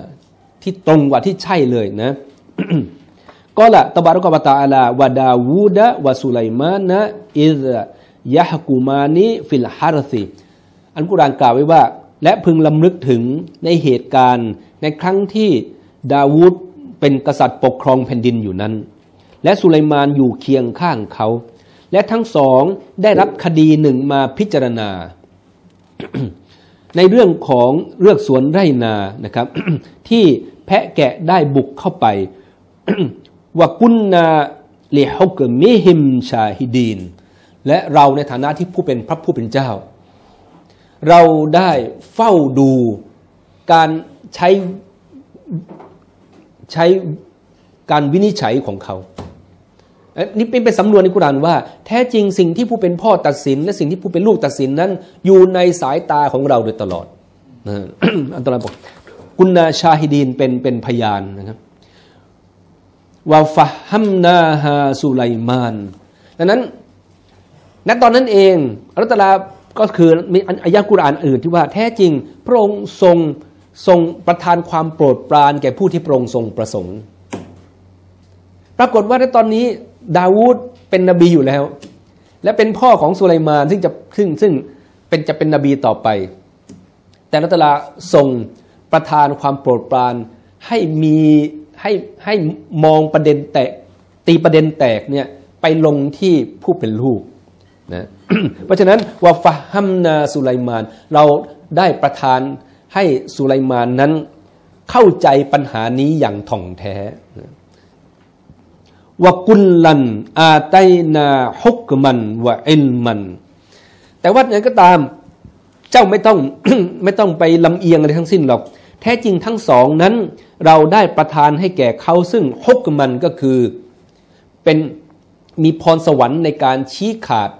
ที่ตรงกว่าที่ใช่เลยนะ ก็ละตะบารุกะวะตะอาลาวะดาวูดะวะสุไลมานะอิซยะฮกุมานิฟิลฮารซีอัลกุรอานกล่าวไว้ว่าและพึงลำลึกถึงในเหตุการณ์ในครั้งที่ดาวูดเป็นกษัตริย์ปกครองแผ่นดินอยู่นั้นและสุไลมานอยู่เคียงข้างเขาและทั้งสองได้รับคดีหนึ่งมาพิจารณา ในเรื่องของเรื่องสวนไร่นานะครับ ที่แพะแกะได้บุกเข้าไป วะกุนนาลิฮุกมิฮิมชาฮิดีนและเราในฐานะที่ผู้เป็นพระผู้เป็นเจ้าเราได้เฝ้าดูการใช้ใช้การวินิจฉัยของเขานี่เป็นเป็นสำนวนในกุรอานว่าแท้จริงสิ่งที่ผู้เป็นพ่อตัดสินและสิ่งที่ผู้เป็นลูกตัดสินนั้นอยู่ในสายตาของเราโดยตลอด อันตรายบอกกุนนาชาฮิดีนเป็นเป็นพยานนะครับว่าฟะฮัมนาฮาสุไลมานดังนั้นณตอนนั้นเองอัลเลาะห์ตะอาลาก็คือมีอายะห์กุรอานอื่นที่ว่าแท้จริงพระองค์ทรงทรงประทานความโปรดปรานแก่ผู้ที่พระองค์ทรงประสงค์ปรากฏว่าในตอนนี้ดาวูดเป็นนบีอยู่แล้วและเป็นพ่อของสุไลมานซึ่งจะซึ่งซึ่งเป็นจะเป็นนบีต่อไป แต่อัลลอฮฺตะอาลาส่งประทานความโปรดปรานให้มีให้ให้มองประเด็นแตกตีประเด็นแตกเนี่ยไปลงที่ผู้เป็นลูกนะ เพราะฉะนั้นวะฟะฮัมนาสุไลมานเราได้ประทานให้สุไลมานนั้นเข้าใจปัญหานี้อย่างถ่องแท้วะกุลลันอาไตนาฮุกมันวะอิลมันแต่ว่าอย่างก็ตามเจ้าไม่ต้อง ไม่ต้องไปลำเอียงอะไรทั้งสิ้นหรอกแท้จริงทั้งสองนั้นเราได้ประทานให้แก่เขาซึ่งฮุกมันก็คือเป็นมีพรสวรรค์ในการชี้ขาด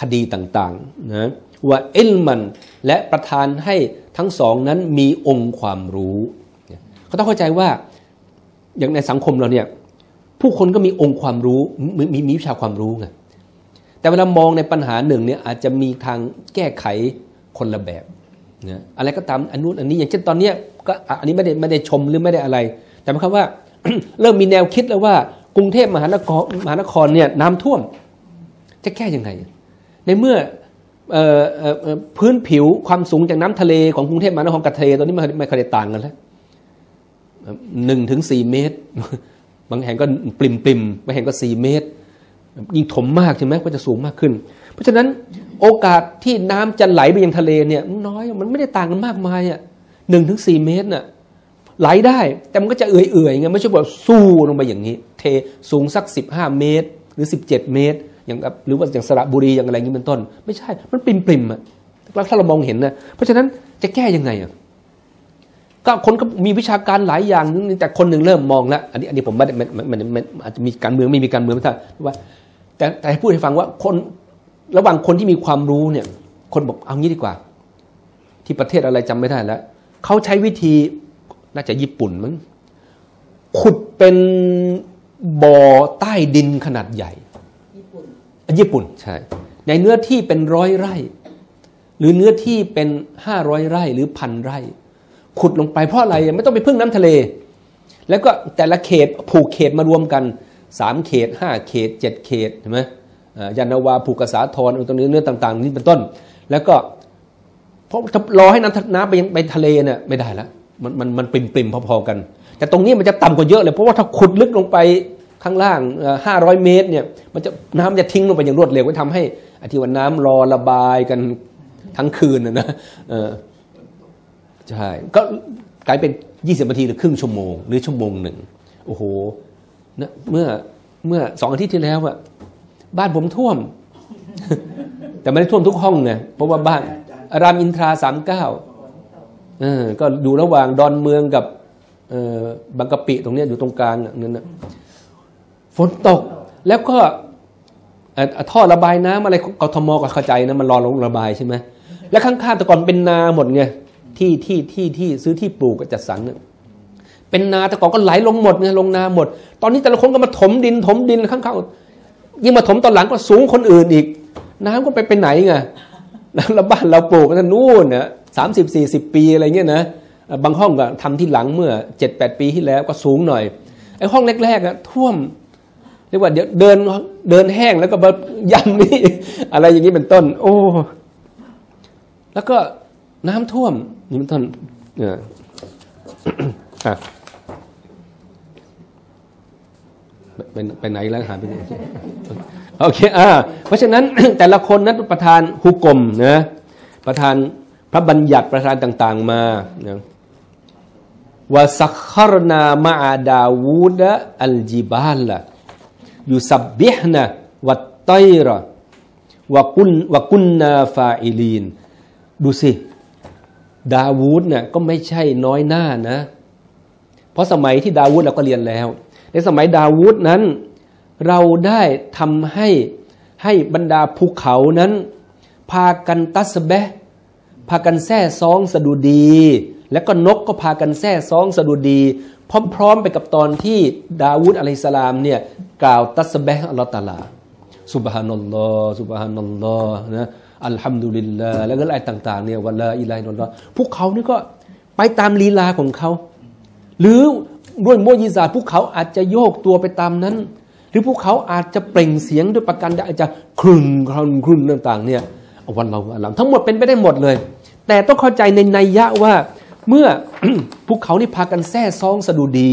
คดีต่างๆนะว่าอิลมันและประทานให้ทั้งสองนั้นมีองค์ความรู้เขาต้องเข้าใจว่าอย่างในสังคมเราเนี่ยผู้คนก็มีองค์ความรู้มีมีวิชาความรู้ไงแต่เวลามองในปัญหาหนึ่งเนี่ยอาจจะมีทางแก้ไขคนละแบบนะอะไรก็ตามอันนู้นอันนี้อย่างเช่นตอนเนี้ยก็อันนี้ไม่ได้ไม่ได้ชมหรือไม่ได้อะไรแต่หมายความว่า เริ่มมีแนวคิดแล้วว่ากรุงเทพมหานครมหานครเนี่ยน้ำท่วมจะแก้ยังไงในเมื่อพื้นผิวความสูงจากน้ำทะเลของกรุงเทพมหานครกับทะเลตอนนี้มันไม่ค่อยต่างกันแล้วหนึ่งถึงสี่เมตรบางแห่งก็ปริมปริมบางแห่งก็สี่เมตรยิ่งถมมากใช่ไหมก็จะสูงมากขึ้นเพราะฉะนั้นโอกาสที่น้ำจะไหลไปยังทะเลเนี่ยน้อยมันไม่ได้ต่างกันมากมายอ่ะหนึ่งถึงสี่เมตรน่ะไหลได้แต่มันก็จะเอื่อยๆไงไม่ใช่แบบสู้ลงไปอย่างนี้เทสูงสักสิบห้าเมตรหรือสิบเจ็ดเมตรอย่างหรือว่าอย่างสระบุรีอย่างอะไรอย่างนี้เป็นต้นไม่ใช่มันปริ่มๆอ่ะแล้วถ้าเรามองเห็นนะเพราะฉะนั้นจะแก้ยังไงอ่ะก็คนก็มีวิชาการหลายอย่างแต่คนหนึ่งเริ่มมองแล้วอันนี้อันนี้ผมไม่ได้มันอาจจะมีการเมืองไม่มีการเมืองไม่ใช่ว่าแต่แต่ให้พูดให้ฟังว่าคนระหว่างคนที่มีความรู้เนี่ยคนบอกเอางี้ดีกว่าที่ประเทศอะไรจำไม่ได้แล้วเขาใช้วิธีน่าจะญี่ปุ่นมั้งขุดเป็นบ่อใต้ดินขนาดใหญ่ญี่ปุ่นญี่ปุ่นใช่ในเนื้อที่เป็นร้อยไร่หรือเนื้อที่เป็นห้าร้อยไร่หรือพันไร่ขุดลงไปเพราะอะไรไม่ต้องไปพึ่งน้ำทะเลแล้วก็แต่ละเขตผูกเขตมารวมกันสามเขตห้าเขตเจ็ดเขตใช่ไหมยานาวาภูกษาธรตรงนี้เนื้อต่างๆนี่เป็นต้นแล้วก็เพราะจะรอให้น้ำน้ำไปไปทะเลเนี่ยไม่ได้แล้วมันมันมันปริ่มๆพอๆกันแต่ตรงนี้มันจะต่ำกว่าเยอะเลยเพราะว่าถ้าขุดลึกลงไปข้างล่างห้าร้อยเมตรเนี่ยมันจะน้ำจะทิ้งลงไปอย่างรวดเร็วก็ทำให้อธิวันน้ำรอระบายกันทั้งคืนนะนะใช่ก็กลายเป็นยี่สิบนาทีหรือครึ่งชั่วโมงหรือชั่วโมงหนึ่งโอ้โหนะเมื่อเมื่อสองอาทิตย์ที่แล้วอะบ้านผมท่วม แต่ไม่ได้ท่วมทุกห้องนะเพราะว่าบ้านรามอินทราสามเก้าก็อยู่ระหว่างดอนเมืองกับบางกะปิตรงนี้อยู่ตรงกลางนั้นนะฝนตกแล้วก็ท่อระบายน้ำอะไรกทมก็เข้าใจนะมันรอลงระบายใช่ไหมและข้างๆแต่ก่อนเป็นนาหมดไงที่ที่ที่ที่ซื้อที่ปลูกจัดสรรเป็นนาแต่ก่อนก็ไหลลงหมดไงลงนาหมดตอนนี้แต่ละคนก็มาถมดินถมดินข้างๆยิ่งมาถมตอนหลังก็สูงคนอื่นอีกน้ำก็ไปเป็นไหนไงแล้วบ้านเราปลูกกันนู่นนะสามสิบสี่สิบปีอะไรเงี้ยนะบางห้องก็ทำที่หลังเมื่อเจ็ดแปดปีที่แล้วก็สูงหน่อยไอ้ห้องแรกๆอะท่วมเรียกว่าเดี๋ยวเดินเดินแห้งแล้วก็แบบยำนี่อะไรอย่างนี้เป็นต้นโอ้แล้วก็น้ำท่วมนี่เป็นต้นเนี่ยเป็นไปไหนแล้วหาไปไหนโอเคอ่าเพราะฉะนั้นแต่ละคนนั้นประธานฮุกมนะประธานพระบัญญัติประธานต่างๆมานะวะซักฮรนามาอาดาวูดะอัลจิบาลละยูซับบิฮนะวัตไตระวะกุนวะกุนนาฟาอิลีนดูสิดาวูดเนี่ยก็ไม่ใช่น้อยหน้านะเพราะสมัยที่ดาวูดเราก็เรียนแล้วในสมัยดาวูดนั้นเราได้ทำให้ให้บรรดาภูเขานั้นพากันตัสเบะพากันแซ่ซ้องสะดุดีและก็นกก็พากันแซ่ซ้องสะดุดีพร้อมๆไปกับตอนที่ดาวูดอะลัยฮิสสลามเนี่ยกล่าวตัสเบะอัลลอฮฺตะอาลาซุบฮานัลลอฮฺซุบฮานัลลอฮฺนะอัลฮัมดุลิลลาห์แล้วก็อะไรต่างๆเนี่ยวะลาอิลาฮะอิลลัลลอฮฺพวกเขานี่ก็ไปตามลีลาของเขาหรือด้วยมุญิซาตพวกเขาอาจจะโยกตัวไปตามนั้นหรือพวกเขาอาจจะเปล่งเสียงด้วยประการใดอาจจะครึ่งครึ่งต่างๆเนี่ยวันเราวันเราทั้งหมดเป็นไปได้หมดเลย แต่ต้องเข้าใจในนัยยะว่าเมื่อ พวกเขานี่พากันแซ่ซองสะดุดี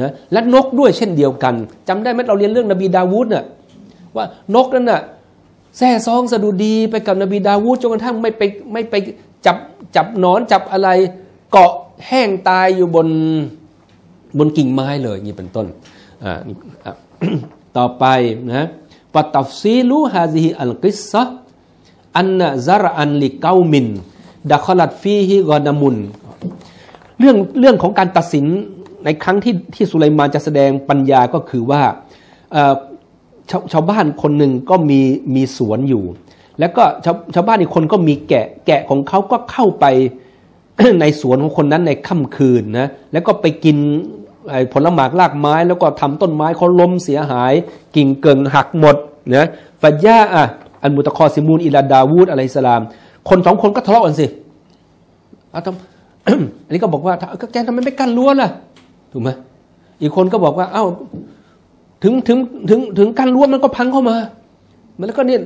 นะและนกด้วยเช่นเดียวกันจำได้ไหมเราเรียนเรื่องนบีดาวูดน่ะว่านกนั้นน่ะแซ่ซองสะดุดีไปกับนบีดาวูดจนกระทั่งไม่ไปไม่ไปจับจับนอนจับอะไรเกาะแห้งตายอยู่บนบนกิ่งไม้เลยนี่เป็นต้นอ่า ต่อไปนะปะตัฟซีลูฮาซิฮิอัลกิสซะอันนะซะรอันลิกอมินดะคอลัตฟีฮิกอนามุนเรื่องเรื่องของการตัดสินในครั้งที่ที่สุไลมานจะแสดงปัญญาก็คือว่าชาวชาวบ้านคนหนึ่งก็มีมีสวนอยู่แล้วก็ชาวชาวบ้านอีกคนก็มีแกะแกะของเขาก็เข้าไป ในสวนของคนนั้นในค่ำคืนนะแล้วก็ไปกินผลหมากรากไม้แล้วก็ทำต้นไม้เขาล้มเสียหายกิ่งเกินหักหมดนะฟัญญาอ่ะอันมุตะคอซิมูนอิลาดาวูดอะลัยฮิสสลามคนสองคนก็ทะเลาะกันสิอ้าวทำอันนี้ก็บอกว่าแกทำไมไม่กั้นรั้วล่ะถูกไหมอีกคนก็บอกว่าเอ้าถึงถึงถึงถึงกั้นรั้วมันก็พังเข้ามามันแล้วก็เนี่ย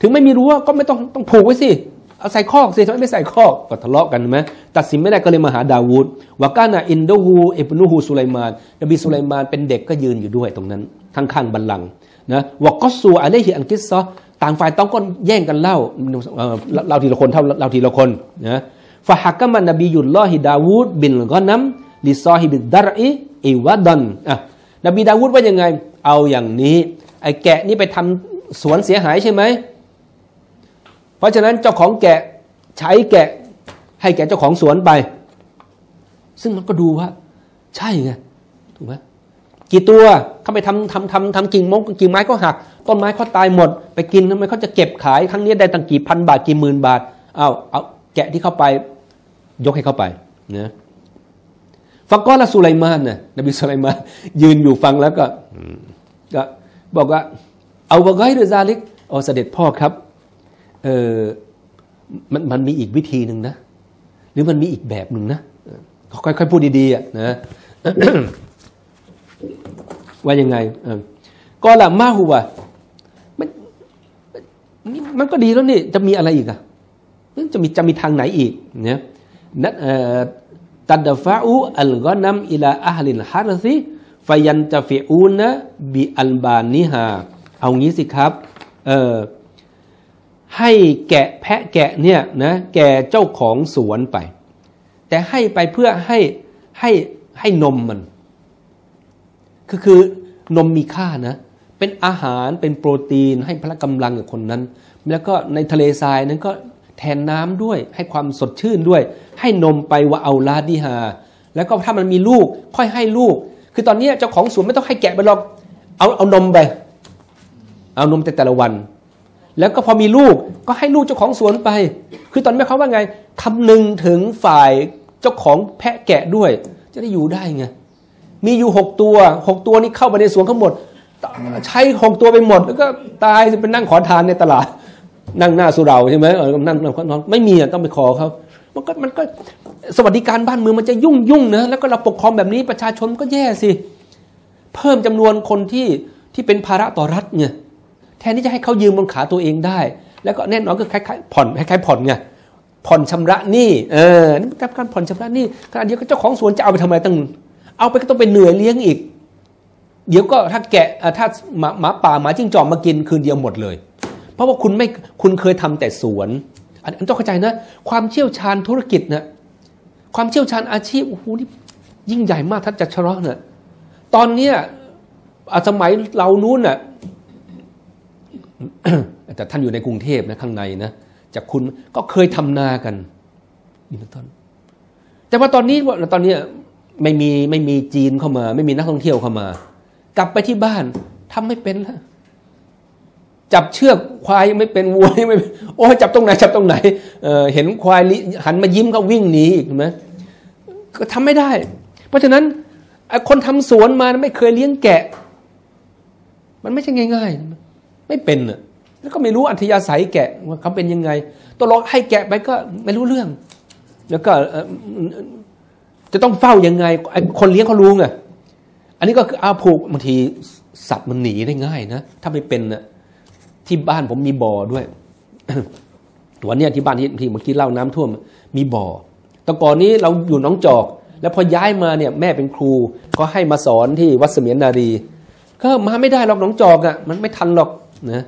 ถึงไม่มีรั้วก็ไม่ต้องต้องผูกไว้สิเอาใส่คอกสิทำไมไม่ใส่คอกก็ทะเลาะกันไหมตัดสินไม่ได้ก็เลยมาหาดาวูดวากานาอินโดฮูเอปนูฮูสุไลมานนบีสุไลมานเป็นเด็กก็ยืนอยู่ด้วยตรงนั้นข้างข้างบัลลังก์นะวากอสูอะลัยฮิอันกิซซะต่างฝ่ายต้องก็แย่งกันเล่าเล่าทีละคนเท่าเล่าทีละคนนะฟะฮักกะมันนบียุลลอฮิดาวูดบินกอนัมลิซอฮิบิดดะรออิวะดันอ่ะนบีดาวูดว่ายังไงเอาอย่างนี้ไอ้แกะนี่ไปทำสวนเสียหายใช่ไหมเพราะฉะนั้นเจ้าของแกะใช้แกะให้แกะเจ้าของสวนไปซึ่งมันก็ดูว่าใช่ไงถูกไหมกี่ตัวเขาไปทำทำทำทำกิ่งมงกิ่งไม้ก็หักต้นไม้เขาตายหมดไปกินทำไมเขาจะเก็บขายครั้งนี้ได้ตั้งกี่พันบาทกี่หมื่นบาทเอาเอาแกะที่เข้าไปยกให้เข้าไปนะฟังก้อนละสุไลมานนะนบีสุไลมานยืนอยู่ฟังแล้วก็ก็บอกว่าเอาวะไกรซาลิกอ๋อเสด็จพ่อครับเออมันมันมีอีกวิธีหนึ่งนะหรือมันมีอีกแบบหนึ่งนะค่อยๆพูดดีๆอ่ะนะ ว่ายังไงก็ละมาหัวมันมันก็ดีแล้วนี่จะมีอะไรอีกอ่ะจะมีจะมีทางไหนอีกเนี่ยนัดตัดดะฟะอูอัลกอนัมอิลาอะห์ลิลฮารซิฟะยันตะฟิอูนะบิอัลบานิฮาเอางี้สิครับเออให้แกะแพะแกะเนี่ยนะแกเจ้าของสวนไปแต่ให้ไปเพื่อให้ให้ให้นมมันคือคือนมมีค่านะเป็นอาหารเป็นโปรตีนให้พละกำลังกับคนนั้นแล้วก็ในทะเลทรายนั้นก็แทนน้ำด้วยให้ความสดชื่นด้วยให้นมไปว่าเอาลาดิฮาแล้วก็ถ้ามันมีลูกค่อยให้ลูกคือตอนนี้เจ้าของสวนไม่ต้องให้แกะไปหรอกเอาเอานมไปเอานมแต่แต่ละวันแล้วก็พอมีลูกก็ให้ลูกเจ้าของสวนไปคือตอนนี้เขาว่าไงคำนึงถึงฝ่ายเจ้าของแพะแกะด้วยจะได้อยู่ได้ไงมีอยู่หกตัวหกตัวนี้เข้าไปในสวนทั้งหมดใช้หกตัวไปหมดแล้วก็ตายจะไปนั่งขอทานในตลาดนั่งหน้าสุเหร่าใช่ไหมเออนั่งนอนไม่มีต้องไปขอเขามันก็มันก็สวัสดิการบ้านเมืองมันจะยุ่งยุ่งนะแล้วก็เราปกครองแบบนี้ประชาชนก็แย่สิเพิ่มจำนวนคนที่ที่เป็นภาระต่อรัฐเนี่ยแทนที่จะให้เขายืมบนขาตัวเองได้แล้วก็แน่นอนก็คล้ายๆผ่อนคล้ายๆผ่อนไงผ่อนชำระหนี้เออนี่เป็นการผ่อนชำระหนี้ขณะเดียวกันเจ้าของสวนจะเอาไปทำอะไรตั้งเอาไปก็ต้องไปเหนื่อยเลี้ยงอีกเดี๋ยวก็ถ้าแกะถ้าหมาหมาป่าหมาจิ้งจอกมากินคืนเดียวหมดเลยเพราะว่าคุณไม่คุณเคยทำแต่สวนอันนี้ต้องเข้าใจนะความเชี่ยวชาญธุรกิจนะความเชี่ยวชาญอาชีพโอ้โหนี่ยิ่งใหญ่มากท่านจัชรอนะตอนเนี้ยสมัยเรานู้นน่ะแต่ท่านอยู่ในกรุงเทพนะข้างในนะจากคุณก็เคยทำนากันนี่เป็นต้นแต่ว่าตอนนี้ตอนนี้ไม่มีไม่มีจีนเข้ามาไม่มีนักท่องเที่ยวเข้ามากลับไปที่บ้านทำไม่เป็นแล้วจับเชือกควายยังไม่เป็นวัวยังไม่โอ้จับตรงไหนจับตรงไหน เ, เห็นควายหันมายิ้มก็วิ่งหนีอีกไหมก็ทำไม่ได้เพราะฉะนั้นคนทำสวนมาไม่เคยเลี้ยงแกะมันไม่ใช่ง่ายๆไม่เป็นอ่ะแล้วก็ไม่รู้อัธยาศัยแกะว่าเขาเป็นยังไงตัวเราให้แกะไปก็ไม่รู้เรื่องแล้วก็จะต้องเฝ้ายังไงคนเลี้ยงเขารู้ไงอันนี้ก็คืออาผูกบางทีสัตว์มันหนีได้ง่ายนะถ้าไม่เป็นอ่ะที่บ้านผมมีบ่อด้วย วันนี้ที่บ้านที่ที่เมื่อกี้เล่าน้ำท่วมมีบ่อแต่ก่อนนี้เราอยู่หนองจอกแล้วพอย้ายมาเนี่ยแม่เป็นครูก็ให้มาสอนที่วัดเสมียนนารีก็มาไม่ได้หรอกหนองจอกอ่ะมันไม่ทันหรอกนะ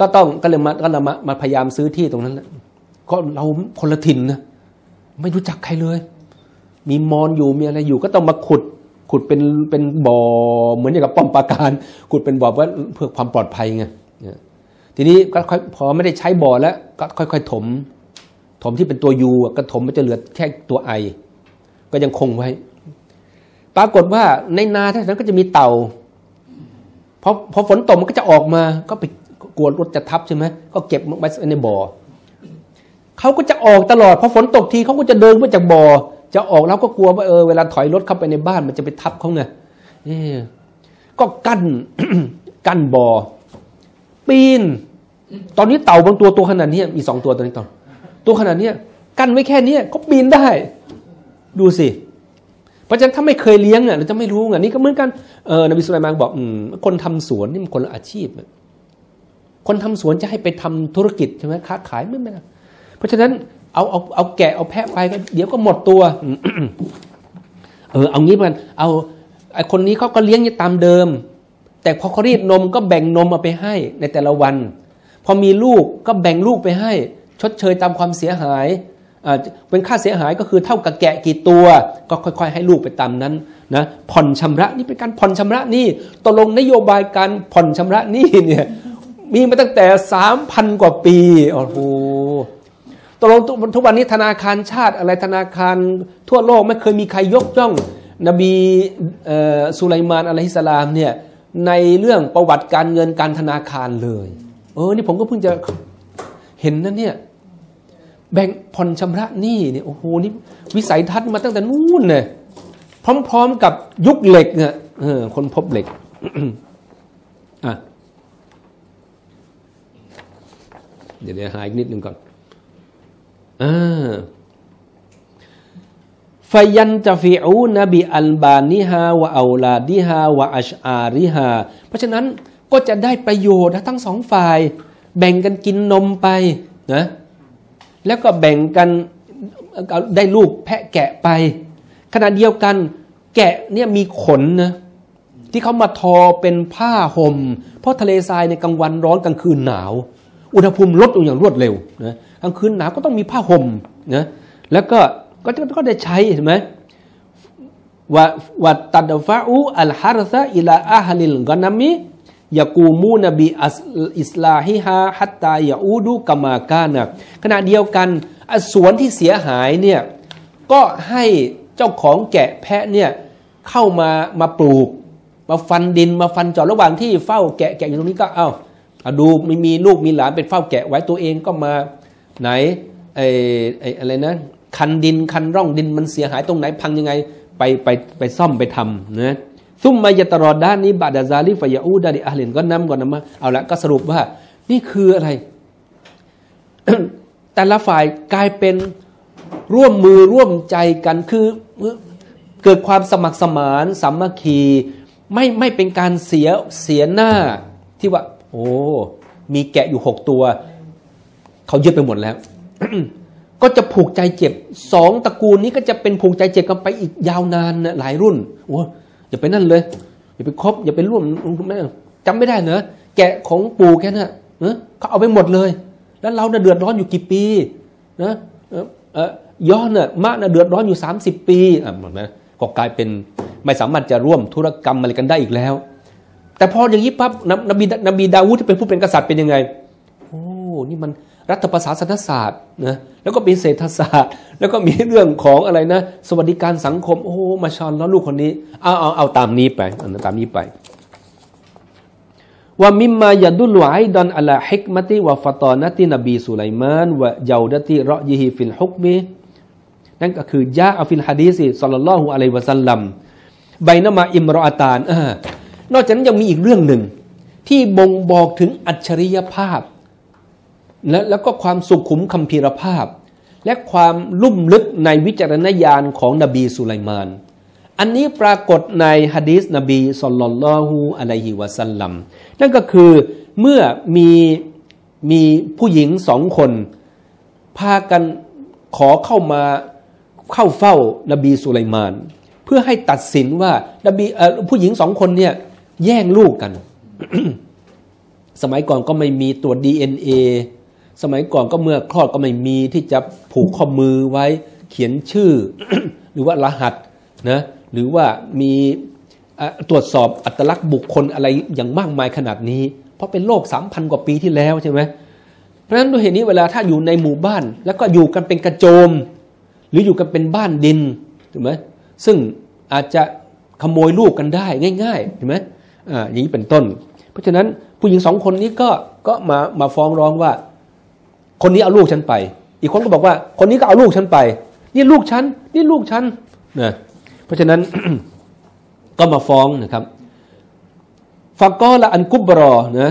ก็ต้องก็เลยมาก็เลยมามาพยายามซื้อที่ตรงนั้นแหละก็เราคนละถิ่นนะไม่รู้จักใครเลยมีมอนอยู่มีอะไรอยู่ก็ต้องมาขุดขุดเป็นเป็นบ่อเหมือนอย่างกับป้อมปราการขุดเป็นบ่อว่าเพื่อความปลอดภัยไงทีนี้ก็พอไม่ได้ใช้บ่อแล้วก็ค่อยๆถมถมที่เป็นตัว ยู ก็ถมมันจะเหลือแค่ตัว ไอ ก็ยังคงไว้ปรากฏว่าในนาท่านั้นก็จะมีเต่าพอพอฝนตกมันก็จะออกมาก็ไปกลัวรถจะทับใช่ไหมก็เก็บไว้ในบ่อเขาก็จะออกตลอดพอฝนตกทีเขาก็จะเดินมาจากบ่อจะออกแล้วก็กลัวว่าเออเวลาถอยรถเข้าไปในบ้านมันจะไปทับเขาไงก็กั้น กั้นบ่อปีนตอนนี้เต่าบางตัวตัวขนาดนี้มีสองตัวตอนนี้ตอนตัวขนาดนี้กั้นไว้แค่นี้ก็ปีนได้ดูสิเพราะฉะนั้นถ้าไม่เคยเลี้ยงอ่ะเราจะไม่รู้ไงนี่ก็เหมือนกันเออนบีสุไลมานบอกอืมคนทำสวนนี่มันคนละอาชีพคนทำสวนจะให้ไปทำธุรกิจใช่ไหมค้าขายไม่ได้เพราะฉะนั้นเอาเอาเอาแกะเอาแพะไปก็เดี๋ยวก็หมดตัว เออเอางี้มันเอาไอคนนี้เขาก็เลี้ยงอยู่ตามเดิมแต่พอเขารีดนมก็แบ่งนมมาไปให้ในแต่ละวันพอมีลูกก็แบ่งลูกไปให้ชดเชยตามความเสียหายอ่าเป็นค่าเสียหายก็คือเท่ากับแกะกี่ตัวก็ค่อยๆให้ลูกไปตามนั้นนะผ่อนชำระนี่เป็นการผ่อนชำระนี่ตกลงนโยบายการผ่อนชำระนี่เนี่ยมีมาตั้งแต่สามพันกว่าปีโอ้โหตกลงทุกวันนี้ธนาคารชาติอะไรธนาคารทั่วโลกไม่เคยมีใครยกย่องนบีสุไลมานอะลัยฮิสสลามเนี่ยในเรื่องประวัติการเงินการธนาคารเลยเออนี่ผมก็เพิ่งจะเห็นนะเนี่ยแบ่งผ่อนชำระหนี้เนี่ยโอ้โหนี่วิสัยทัศน์มาตั้งแต่นู่นเลยพร้อมๆกับยุคเหล็กเนี่ยเออคนพบเหล็ก อ่ะเดี๋ยวเดี๋ยวหาอีกนิดนึงก่อนฟยันจฟิอูนบีอัลบานิฮาวะเอาลาดิฮาวะอัชอาริฮาเพราะฉะนั้นก็จะได้ประโยชน์ทั้งสองฝ่ายแบ่งกันกินนมไปนะแล้วก็แบ่งกันได้ลูกแพะแกะไปขณะเดียวกันแกะเนี่ยมีขนนะที่เขามาทอเป็นผ้าห่มเพราะทะเลทรายในกลางวันร้อนกลางคืนหนาวอุณหภูมิลดลงอย่างรวดเร็วนะกลางคืนหนาวก็ต้องมีผ้าห่มนะแล้วก็ก็จะก็ได้ใช้ใช่ไหมว่าว่าตัดฟะอูอัลฮาร์ซะอิลาอาฮลิลกานามิยากูมูนบีอิสลาฮิฮาฮัตตายาอูดูกามากานะขณะเดียวกันสวนที่เสียหายเนี่ยก็ให้เจ้าของแกะแพะเนี่ยเข้ามามาปลูกมาฟันดินมาฟันจอดระหว่างที่เฝ้าแกะแกะอยู่ตรงนี้ก็เอาเอาดูไม่มีลูกมีหลานเป็นเฝ้าแกะไว้ตัวเองก็มาไหนไอ้ไอ้อะไรนะคันดินคันร่องดินมันเสียหายตรงไหนพังยังไงไปไปไปซ่อมไปทำนะซุ่มมายตรอดด้านนี้บาดาซาลิฟยาอูดาดิอาเลนก็นำก่อนนำมาเอาละก็สรุปว่านี่คืออะไร แต่ละฝ่ายกลายเป็นร่วมมือร่วมใจกันคือเกิดความสมัครสมานสามัคคีไม่ไม่เป็นการเสียเสียหน้าที่ว่าโอ้มีแกะอยู่หกตัวเขายึดไปหมดแล้ว ก็จะผูกใจเจ็บสองตระกูลนี้ก็จะเป็นผูกใจเจ็บกันไปอีกยาวนานนะหลายรุ่นโอ้อย่าไปนั่นเลยอย่าไปคบอย่าไปร่วมจำไม่ได้เนอะแกะของปู่แกน่ะเขาเอาไปหมดเลยแล้วเราเนี่ยเดือดร้อนอยู่กี่ปีนะย้อนเนี่ยมะเนี่ยเดือดร้อนอยู่สามสิบปีอ่ะหมดไหมก็กลายเป็นไม่สามารถจะร่วมธุรกรรมอะไรกันได้อีกแล้วแต่พออย่างนี้ปั๊บนบีนบีดาวูดที่เป็นผู้เป็นกษัตริย์เป็นยังไงโอ้นี่มันรัฐประศาสนศาสตร์นะแล้วก็มีเศรษฐศาสตร์แล้วก็มีเรื่องของอะไรนะสวัสดิการสังคมโอ้มาชอนแล้วลูกคนนี้เอาเอาเอาตามนี้ไปตามนี้ไปว่ามิมมายดุลไอดอนอัลาฮิกมะติวะฟะตอนะตินบีสุไลมานวะยาวดะติรอยิฮิฟิลฮุกมีนั่นก็คือยาอัฟิลฮะดีสิศ็อลลัลลอฮุอะลัยฮิวะซัลลัมไบนะมาอิมรออะตานนอกจากนั้นยังมีอีกเรื่องหนึ่งที่บ่งบอกถึงอัจฉริยภาพและแล้วก็ความสุขุมคัมภีรภาพและความลุ่มลึกในวิจารณญาณของนบีสุไลมานอันนี้ปรากฏในหะดีษนบีศ็อลลัลลอฮุอะลัยฮิวะซัลลัมนั่นก็คือเมื่อมีมีผู้หญิงสองคน พากันขอเข้ามาเข้าเฝ้านบีสุไลมานเพื่อให้ตัดสินว่านบีผู้หญิงสองคนเนี่ยแย่งลูกกัน สมัยก่อนก็ไม่มีตัว ดี เอ็น เอ สมัยก่อนก็เมื่อคลอดก็ไม่มีที่จะผูกข้อมือไว้เขียนชื่อ หรือว่ารหัสนะหรือว่ามีตรวจสอบอัตลักษณ์บุคคลอะไรอย่างมากมายขนาดนี้เพราะเป็นโลก สามพัน กว่าปีที่แล้วใช่ไหมเพราะฉะนั้นด้วยเหตุนี้เวลาถ้าอยู่ในหมู่บ้านแล้วก็อยู่กันเป็นกระโจมหรืออยู่กันเป็นบ้านดินถูกไหมซึ่งอาจจะขโมยลูกกันได้ง่ายๆถูกไหมอ่าอย่างนี้เป็นต้นเพราะฉะนั้นผู้หญิงสองคนนี้ก็ก็มามาฟ้องร้องว่าคนนี้เอาลูกฉันไปอีกคนก็บอกว่าคนนี้ก็เอาลูกฉันไปนี่ลูกฉันนี่ลูกฉันนะเพราะฉะนั้น ก็มาฟ้องนะครับฟักกอละอันกุบรอนะ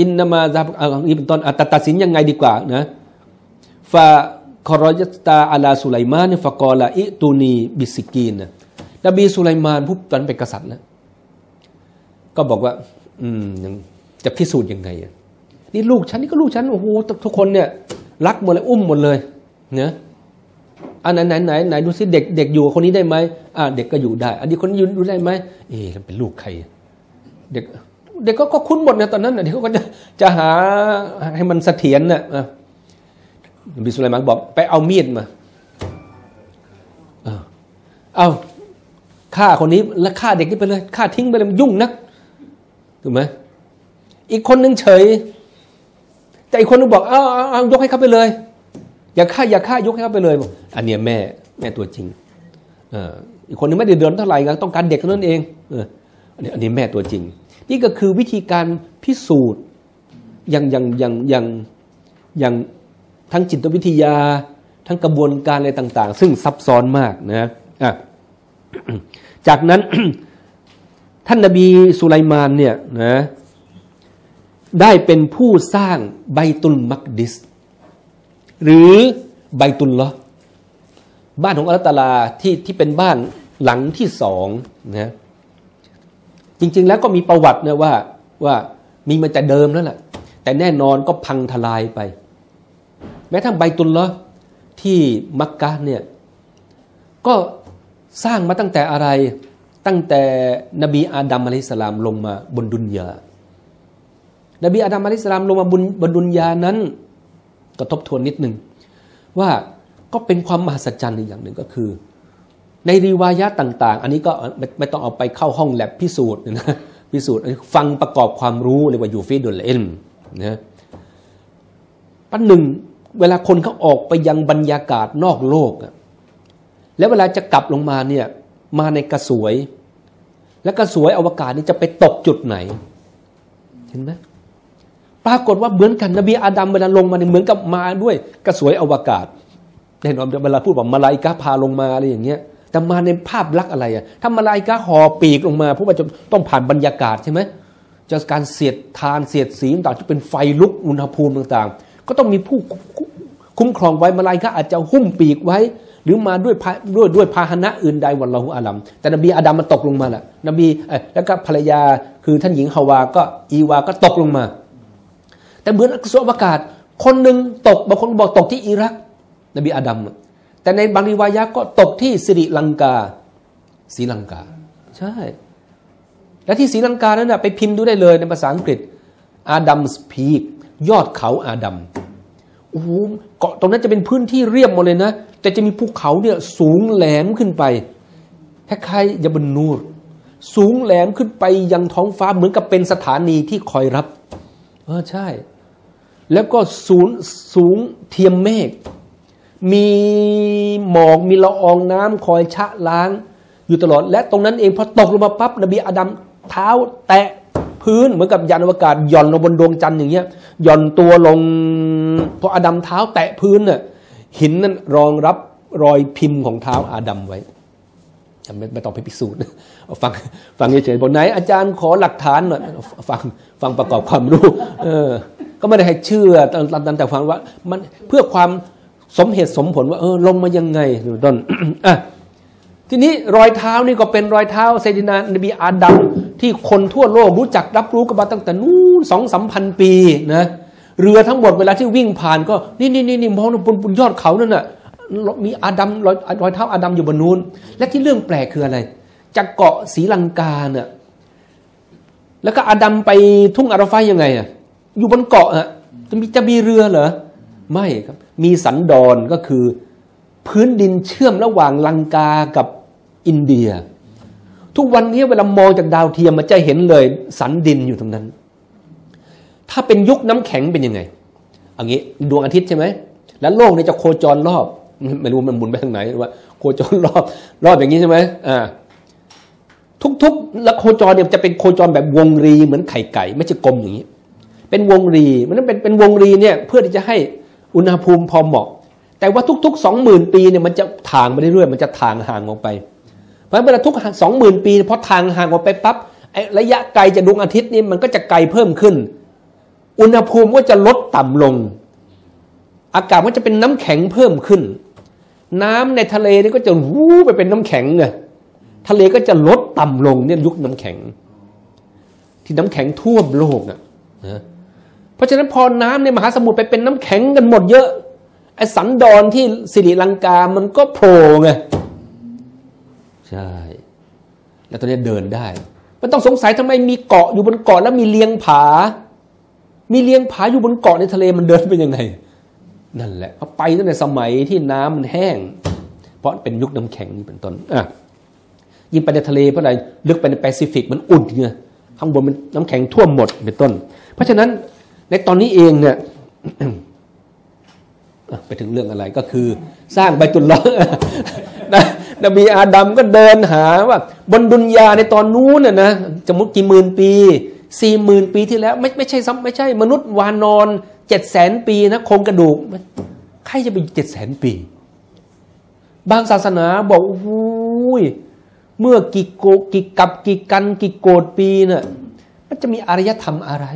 อินนามาซาบอันนี้เป็นต้นอ่ะตัดสินยังไงดีกว่านะฟาคอรยัตตาอัลาสุไลมานฟักกอละอิตูนีบิสกีนนบีสุไลมานผู้ตอนเป็นกษัตริย์นะก็บอกว่าอืมจะพิสูจน์ยังไงนี่ลูกฉันนี่ก็ลูกฉันโอ้โหทุกคนเนี่ยรักหมดเลยอุ้มหมดเลยนะอันไหนไหนไหนไหนดูสิเด็กเด็กอยู่คนนี้ได้ไหมอ่าเด็กก็อยู่ได้อันนี้คนนี้อยู่ได้ไหมเอ๊ะมันเป็นลูกใครเด็กเด็กก็ก็คุ้นหมดนะตอนนั้นเด็กก็จะจะหาให้มันเสถียรน่ะนบีสุไลมานบอกไปเอามีดมาเออเอาฆ่าคนนี้แล้วฆ่าเด็กนี่ไปเลยฆ่าทิ้งไปเลยมันยุ่งนักถูกไหมอีกคนนึงเฉยแต่อีกคนนึงบอกเอ้าเอ้ายกให้เขาไปเลยอย่าฆ่าอย่าฆ่ายกให้เขาไปเลยบอกอันเนี้ยแม่แม่ตัวจริงเอออีกคนนึงไม่ได้เดือดเท่าไหร่ต้องการเด็กเท่านั้นเองเอออันนี้อันนี้แม่ตัวจริงนี่ก็คือวิธีการพิสูจน์อย่างอย่างอย่างอย่างอย่างทั้งจิตวิทยาทั้งกระบวนการอะไรต่างๆซึ่งซับซ้อนมากนะอ่ะ จากนั้น ท่านนบีสุไลมานเนี่ยนะได้เป็นผู้สร้างไบตุลมักดิสหรือไบตุลลอฮ์บ้านของอัลลอฮ์ตะอาลาที่ที่เป็นบ้านหลังที่สองนะจริงๆแล้วก็มีประวัตินะว่าว่ามีมาแต่เดิมแล้วแหละแต่แน่นอนก็พังทลายไปแม้ทั้งไบตุลลอฮ์ที่มักกะฮ์เนี่ยก็สร้างมาตั้งแต่อะไรตั้งแต่นบีอาดัมอะลัยฮิสสลามลงมาบนดุนยานบีอาดัมอะลัยฮิสสลามลงมาบนบนดุนยานั้นก็ทบทวนนิดหนึ่งว่าก็เป็นความมหัศจรรย์อย่างหนึ่งก็คือในรีวายะห์ต่างๆอันนี้ก็ไม่ไม่ต้องเอาไปเข้าห้องแลบพิสูจน์นะพิสูจน์ฟังประกอบความรู้เรียกว่ายูฟีดุลอิลมนะปันหนึ่งเวลาคนเขาออกไปยังบรรยากาศนอกโลกแล้วเวลาจะกลับลงมาเนี่ยมาในกระสวยและกระสวยอวกาศนี้จะไปตกจุดไหนเห็นไหมปรากฏว่าเหมือนกันนบีอาดัมเวลาลงมาเหมือนกับมาด้วยกระสวยอวกาศแน่นอนเวลาพูดว่ามาลาอิกะฮ์พาลงมาอะไรอย่างเงี้ยแต่มาในภาพลักษณ์อะไรอ่ะถ้ามาลาอิกะฮ์ห่อปีกลงมาเพราะว่าจะต้องผ่านบรรยากาศใช่ไหมจากการเสียดทานเสียดสีต่างจะเป็นไฟลุกอุณหภูมิต่างๆก็ต้องมีผู้คุ้มครองไว้มาลาอิกะฮ์อาจจะหุ้มปีกไว้หรือมาด้วยด้วยด้วยพาหนะอื่นใดวัลลอฮุอาลัมแต่นบีอาดัมมันตกลงมาแหละนบีแล้วก็ภรรยาคือท่านหญิงฮาวาก็อีวาก็ตกลงมาแต่เหมือนกระสวยอวกาศคนหนึ่งตกบางคนบอกตกที่อิรักนบีอาดัมแต่ในบางรีวายะห์ก็ตกที่ศรีลังกาศรีลังกาใช่และที่ศรีลังกานั้นนะไปพิมพ์ดูได้เลยในภาษาอังกฤษอาดัมส์พีคยอดเขาอาดัมโอ้โหเกาะตรงนั้นจะเป็นพื้นที่เรียบหมดเลยนะแต่จะมีภูเขาเนี่ยสูงแหลมขึ้นไปคล้ายๆยะบันนูรสูงแหลมขึ้นไปยังท้องฟ้าเหมือนกับเป็นสถานีที่คอยรับเออใช่แล้วก็สูงสูงเทียมเมฆมีหมอกมีละอองน้ำคอยชะล้างอยู่ตลอดและตรงนั้นเองพอตกลงมาปั๊บนบีอาดัมเท้าแตะพื้นเหมือนกับยานอวกาศหย่อนลงบนดวงจันทร์อย่างเงี้ยหย่อนตัวลงพออาดัมเท้าแตะพื้นน่ะหินนั้นรองรับรอยพิมพ์ของเท้าอาดัมไว้ไม่ไม่ต้องไปพิสูจน์ฟังฟังเฉยๆบอกไหนอาจารย์ขอหลักฐานหน่อยฟังฟังประกอบความรู้เออก็ไม่ได้ให้เชื่อตามตามแต่ฟังว่ามันเพื่อความสมเหตุสมผลว่าเออลงมายังไงดูต้นอ่ะทีนี้รอยเท้านี่ก็เป็นรอยเท้าไซยิดานบีอาดัมที่คนทั่วโลกรู้จักรับรู้กันมาตั้งแต่นู้น สองสามพัน ปีนะ เรือทั้งหมดเวลาที่วิ่งผ่านก็นี่นี่นี่นี่มองบนบนยอดเขานั่นน่ะมีอาดัมรอยรอยเท้าอาดัมอยู่บนนู้นและที่เรื่องแปลกคืออะไรจากเกาะศรีลังกาเนี่ยแล้วก็อาดัมไปทุ่งอาราฟะห์ยังไงอ่ะอยู่บนเกาะอ่ะจะมีจะมีเรือเหรอไม่ครับมีสันดอนก็คือพื้นดินเชื่อมระหว่างลังกากับอินเดียทุกวันนี้เวลามองจากดาวเทียมมันจะเห็นเลยสันดินอยู่ตรงนั้นถ้าเป็นยุคน้ำแข็งเป็นยังไงเอางี้ดวงอาทิตย์ใช่ไหมแล้วโลกเนี่ยจะโคจรรอบไม่รู้มันหมุนไปทางไหนหรือว่าโคจรรอบรอบอย่างนี้ใช่ไหมอ่าทุกๆแล้วโคจรเนี่ยจะเป็นโคจรแบบวงรีเหมือนไข่ไก่ไม่ใช่กลมอย่างนี้เป็นวงรีมันต้องเป็นเป็นวงรีเนี่ยเพื่อที่จะให้อุณหภูมิพอเหมาะแต่ว่าทุกๆสองหมื่นปีเนี่ยมันจะถ่างไปเรื่อยๆมันจะถ่างห่างออกไปเพราะเวลาทุกสองหมื่นปีพอถ่างห่างออกไปปั๊บระยะไกลจากดวงอาทิตย์นี่มันก็จะไกลเพิ่มขึ้นอุณหภูมิก็จะลดต่ำลงอากาศก็จะเป็นน้ำแข็งเพิ่มขึ้นน้ำในทะเลนี่ก็จะวู้ไปเป็นน้ำแข็งไงทะเลก็จะลดต่ำลงเนี่ยยุคน้ำแข็งที่น้ำแข็งท่วมโลกอ่ะนะเพราะฉะนั้นพอน้ำในมหาสมุทรไปเป็นน้ำแข็งกันหมดเยอะไอ้สันดอนที่สิริลังกามันก็โผล่ไงใช่แล้วตอนนี้เดินได้มันต้องสงสัยทำไมมีเกาะอยู่บนเกาะแล้วมีเลียงผามีเลียงผาอยู่บนเกาะในทะเลมันเดินเป็นยังไงนั่นแหละเขาไปตั้งแต่สมัยที่น้ำมันแห้งเพราะเป็นยุคน้ำแข็งนี่เป็นต้นอ่ะยิ่งไปในทะเลเพราะอะไรลึกไปในแปซิฟิกมันอุ่นไงข้างบนมันน้ำแข็งท่วมหมดเป็นต้นเพราะฉะนั้นในตอนนี้เองเนี่ย ไปถึงเรื่องอะไรก็คือสร้างไบตุลลอฮ์ นบีอาดัมก็เดินหาว่าบนดุนยาในตอนนู้นน่ะนะจะมุดกี่หมื่นปีสี่หมื่นปีที่แล้วไม่ไม่ใช่ซ้ำไม่ใช่มนุษย์วานอนเจ็ดแสนปีนะโครงกระดูกใครจะไปเจ็ดแสนปีบางศาสนาบอกโอ้ยเมื่อกี่โกกี่กับกี่กันกี่โกดปีน่ะมันจะมีอารยธรรมอะไร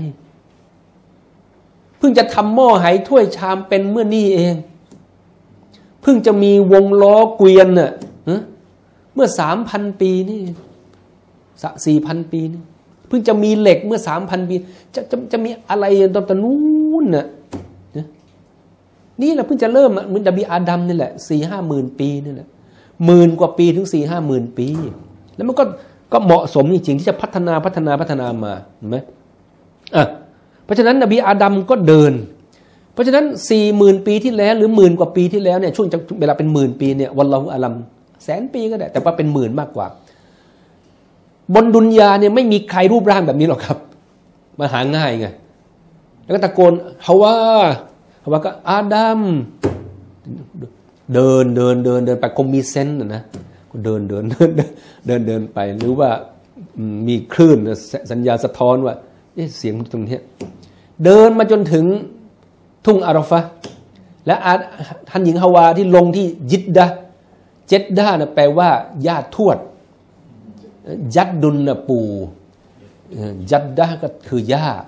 เพิ่งจะทำหม้อไหถ้วยชามเป็นเมื่อนี่เองเพิ่งจะมีวงล้อเกวียนน่ะเมื่อสามพันปีนี่สี่พันปีนี่เพิ่งจะมีเหล็กเมื่อสามพันปีจะจะจะมีอะไรตอนตะนู้นน่ะนี่แหละเพิ่งจะเริ่มเหมือนดาบีอาดัมนี่แหละสี่ห้าหมื่นปีนี่แหละหมื่นกว่าปีถึงสี่ห้าหมื่นปีแล้วมันก็ก็เหมาะสมจริงๆที่จะพัฒนาพัฒนาพัฒนามาเห็นไหมอ่ะเพราะฉะนั้นนบีอาดัมก็เดินเพราะฉะนั้นสี่หมื่นปีที่แล้วหรือหมื่นกว่าปีที่แล้วเนี่ยช่วงเวลาเป็นหมื่นปีเนี่ยวัลลอฮุอาลัมแสนปีก็ได้แต่ว่าเป็นหมื่นมากกว่าบนดุนยาเนี่ยไม่มีใครรูปร่างแบบนี้หรอกครับมาหาง่ายไงแล้วก็ตะโกนฮาวาฮาวาก็อาดัมเดินเดินเดินเดินไปคงมีเซนต์นะก็เดินเดินเดินเดินเดินไปหรือว่ามีคลื่นสัญญาสะท้อนว่าเสียงตรงนี้เดินมาจนถึงทุ่งอาราฟะห์และท่านหญิงฮาวาที่ลงที่ยิดดะห์เจ็ดด้านะแปลว่าญาติทวดยัดดุลนะปู่ยัดดะห์ก็คือญาติ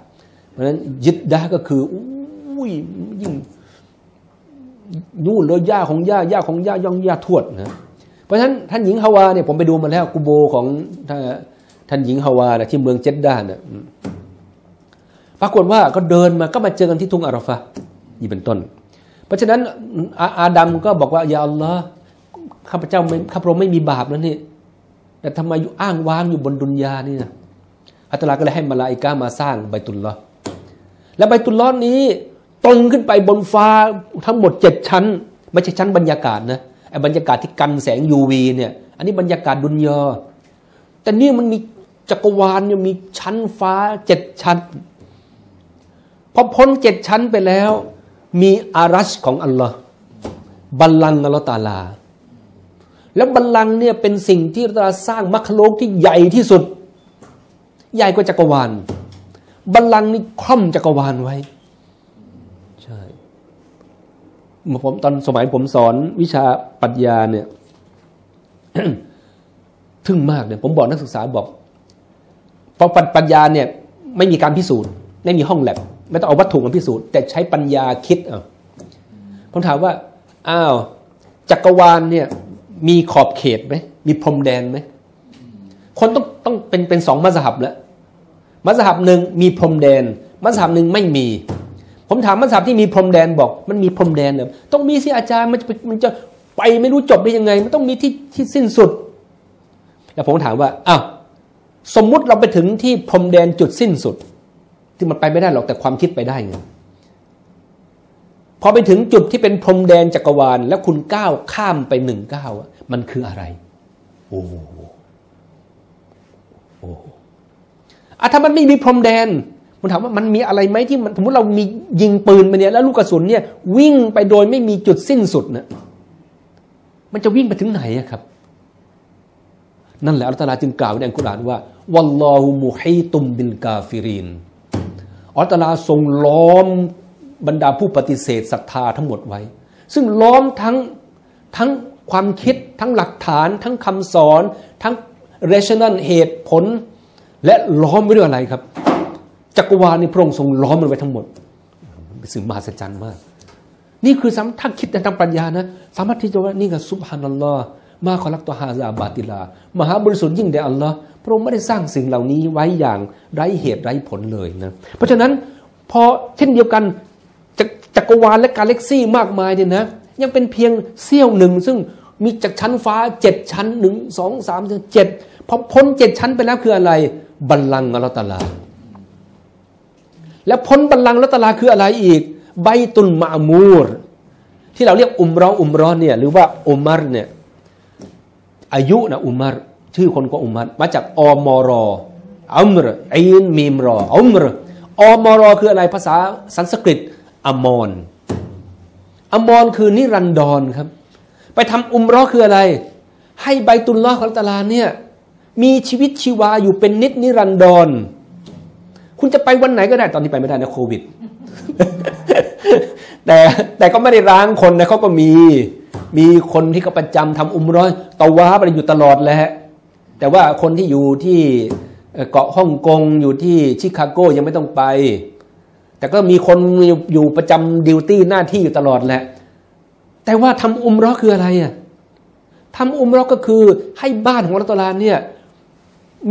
เพราะฉะนั้นยิดดะห์ก็คืออุ้ยยิ่งนู่นเลยญาติของญาติญาติของญาติย่องญาติทวดนะเพราะฉะนั้นท่านหญิงฮาวาเนี่ยผมไปดูมาแล้วกุโบของท่านหญิงฮาวาที่เมืองเจ็ดด้านะปรากฏว่าก็เดินมาก็มาเจอกันที่ทุ่งอาราฟะห์นี่เป็นต้นเพราะฉะนั้น อ, อาดัมก็บอกว่ายาอัลลอฮ์ข้าพเจ้าข้าพระองค์ไม่มีบาปแล้วนี่แต่ทำไมอยู่อ้างว้างอยู่บนดุนยานี่นะอัลลอฮ์ก็เลยให้มลาอิกะฮ์มาสร้างไบตุลลอฮ์และไบตุลลอฮ์นี้ตรงขึ้นไปบนฟ้าทั้งหมดเจ็ดชั้นไม่ใช่ชั้นบรรยากาศนะไอ้บรรยากาศที่กันแสง ยู วี เนี่ยอันนี้บรรยากาศดุนยาแต่นี่มันมีจักรวาลเนี่ยมีชั้นฟ้าเจ็ดชั้นพอพ้นเจ็ดชั้นไปแล้วมีอารัชของอัลลอฮ์บัลลังก์อัลลอฮ์ตาลาแล้วบัลลังก์เนี่ยเป็นสิ่งที่เราสร้างมัคโลกที่ใหญ่ที่สุดใหญ่กว่าจักรวาลบัลลังก์นี่คล่อมจักรวาลไว้ใช่เมื่อผมตอนสมัยผมสอนวิชาปรัชญาเนี่ย ทึ่งมากเลยผมบอกนักศึกษาบอกเพราะปรัชญาเนี่ยไม่มีการพิสูจน์ไม่มีห้องแลบไม่ต้องเอาวัตถุมาพิสูจน์แต่ใช้ปัญญาคิดเอาผมถามว่าอ้าวจักรวาลเนี่ยมีขอบเขตไหมมีพรมแดนไหมคนต้องต้องเป็นเป็นสองมัซฮับแล้วมัซฮับหนึ่งมีพรมแดนมัซฮับหนึ่งไม่มีผ ผมถามมัสยิดที่มีพรมแดนบอกมันมีพรมแดนเนี่ยต้องมีสิอาจารย์มันจะมันจะไปไม่รู้จบได้ยังไงมันต้องมีที่ที่สิ้นสุดแล้วผมถามว่าอ้าวสมมุติเราไปถึงที่พรมแดนจุดสิ้นสุดที่มันไปไม่ได้หรอกแต่ความคิดไปได้ไงพอไปถึงจุดที่เป็นพรมแดนจักรวาลแล้วคุณก้าวข้ามไปหนึ่งก้าวมันคืออะไรโอ้โหโอ้โหอ่ะถ้ามันไม่มีพรมแดนผมถามว่ามันมีอะไรไหมที่มันสมมติเรามียิงปืนไปเนี่ยแล้วลูกกระสุนเนี่ยวิ่งไปโดยไม่มีจุดสิ้นสุดนะมันจะวิ่งไปถึงไหนครับนั่นแหละอัลลอฮฺตะอาลาจึงกล่าวในอัลกุรอานว่าวัลลอฮุมุฮีตุมบิลกาฟิรินอัลลอฮฺตะอาลาทรงล้อมบรรดาผู้ปฏิเสธศรัทธาทั้งหมดไว้ซึ่งล้อมทั้งทั้งความคิดทั้งหลักฐานทั้งคำสอนทั้ง rational เหตุผลและล้อมไว้ด้วยอะไรครับจักรวาลในพระองค์ทรงล้อมมันไว้ทั้งหมดเป็นสิ่งมหัศจรรย์มากนี่คือสัมถ้าคิดในทางปรัชญานะสามารถที่จะว่านี่ก็ซุบฮานัลลอฮ์มาคอลักตอฮาซาบาติลามหาบริสุทธิ์ยิ่งแด่อัลลอฮ์พระองค์ไม่ได้สร้างสิ่งเหล่านี้ไว้อย่างไร้เหตุไร้ผลเลยนะเพราะฉะนั้นพอเช่นเดียวกันจักรวาลและกาแล็กซี่มากมายเนี่ยนะยังเป็นเพียงเสี้ยวหนึ่งซึ่งมีจากชั้นฟ้าเจ็ดชั้นหนึ่งสองสามเจ็ดพอพ้นเจ็ดชั้นไปแล้วคืออะไรบัลลังก์อัลลอฮ์ตะอาลาและพ้นบัลลังก์อัลลอฮ์ตะอาลาคืออะไรอีกไบตุลมะมูรที่เราเรียกอุมเราะห์อุมเราะห์เนี่ยหรือว่าอุมัรเนี่ยอายุนะอุมัรชื่อคนก็อุมัรมาจากอมรออัมรอินมีมรออุมรอมรอคืออะไรภาษาสันสกฤตอมรอมรคือนิรันดรครับไปทำอุมเราะห์คืออะไรให้ไบตุลลอฮ์อัลลอฮ์ตะอาลาเนี่ยมีชีวิตชีวาอยู่เป็นนิจนิรันดรคุณจะไปวันไหนก็ได้ตอนนี้ไปไม่ได้นะโควิด แต่แต่ก็ไม่ได้ร้างคนนะเขาก็มีมีคนที่เขาประจำทำอุมเราะห์ตะวาฟอะไรอยู่ตลอดแหละแต่ว่าคนที่อยู่ที่เกาะฮ่องกงอยู่ที่ชิคาโกยังไม่ต้องไปแต่ก็มีคนอยู่ประจำดิวตี้หน้าที่อยู่ตลอดแหละแต่ว่าทำอุมเราะห์คืออะไรอ่ะทำอุมเราะห์ก็คือให้บ้านของอัลลอฮ์ตะอาลาเนี่ย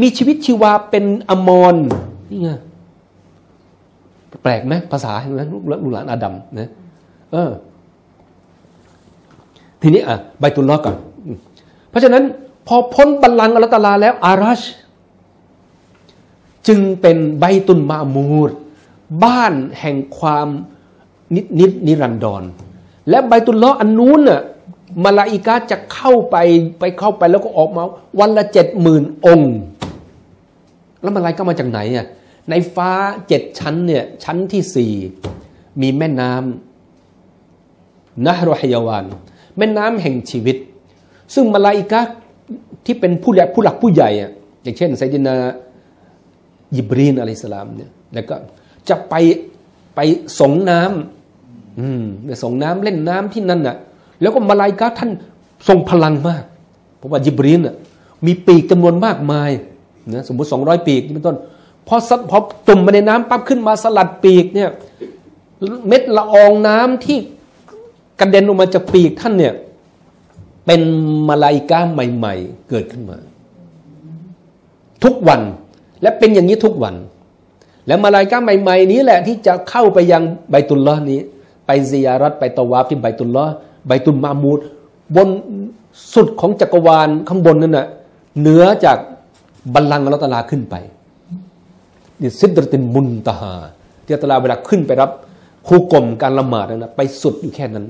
มีชีวิตชีวาเป็นอมรนี่ไงแปลกไหมภาษาอย่างนั้นลูกหลานอาดัมนะเออทีนี้อ่ะไบตุลลอฮ์ก่อนเพราะฉะนั้นพอพ้นบัลลังก์อัลลอฮ์ตะอาลาแล้วอารัชจึงเป็นไบตุลมะมูรบ้านแห่งความนิดนิดนิรันดรและไบตุลลอฮ์อันนู้นน่ะมลาอิกะฮ์จะเข้าไปไปเข้าไปแล้วก็ออกมาวันละเจ็ดหมื่นองค์แล้วมลาอิกะฮ์มาจากไหนอ่ะในฟ้าเจ็ดชั้นเนี่ยชั้นที่สี่มีแม่น้ำนะฮรอฮยาวานแม่น้ำแห่งชีวิตซึ่งมลาอิกะฮ์ที่เป็นผู้หลักผู้หลักผู้ใหญ่อ่ะอย่างเช่นไซยิดนะญิบรีลอะลัยฮิสสลามเนี่ยแล้วก็จะไปไปส่งน้ำอืมไปส่งน้ำเล่นน้ำที่นั่นน่ะแล้วก็มลาอิกะฮ์ท่านทรงพลังมากเพราะว่าญิบรีลน่ะมีปีกจำนวนมากมายนะสมมติสองร้อยปีกเป็นต้นพอสัตว์พอจุ่มมาในน้ำปั๊บขึ้นมาสลัดปีกเนี่ยเม็ดละอองน้ำที่กระเด็นออกมาจากปีกท่านเนี่ยเป็นมลาอิกะฮ์ใหม่ๆเกิดขึ้นมาทุกวันและเป็นอย่างนี้ทุกวันและมลาอิกะฮ์ใหม่ๆนี้แหละที่จะเข้าไปยังไบตุลลอฮ์นี้ไปซิยารัตไปตะวาฟที่ไบตุลลอฮ์ไบตุลมะมูรบนสุดของจักรวาลข้างบนนั่นน่ะเหนือจากบัลลังก์อัลลอฮ์ตะอาลาขึ้นไปนี่ซิดรตินมุนตะฮาที่อัลลอฮ์ตะอาลาเวลาขึ้นไปรับคู่กลมการละหมาดนะไปสุดอยู่แค่นั้น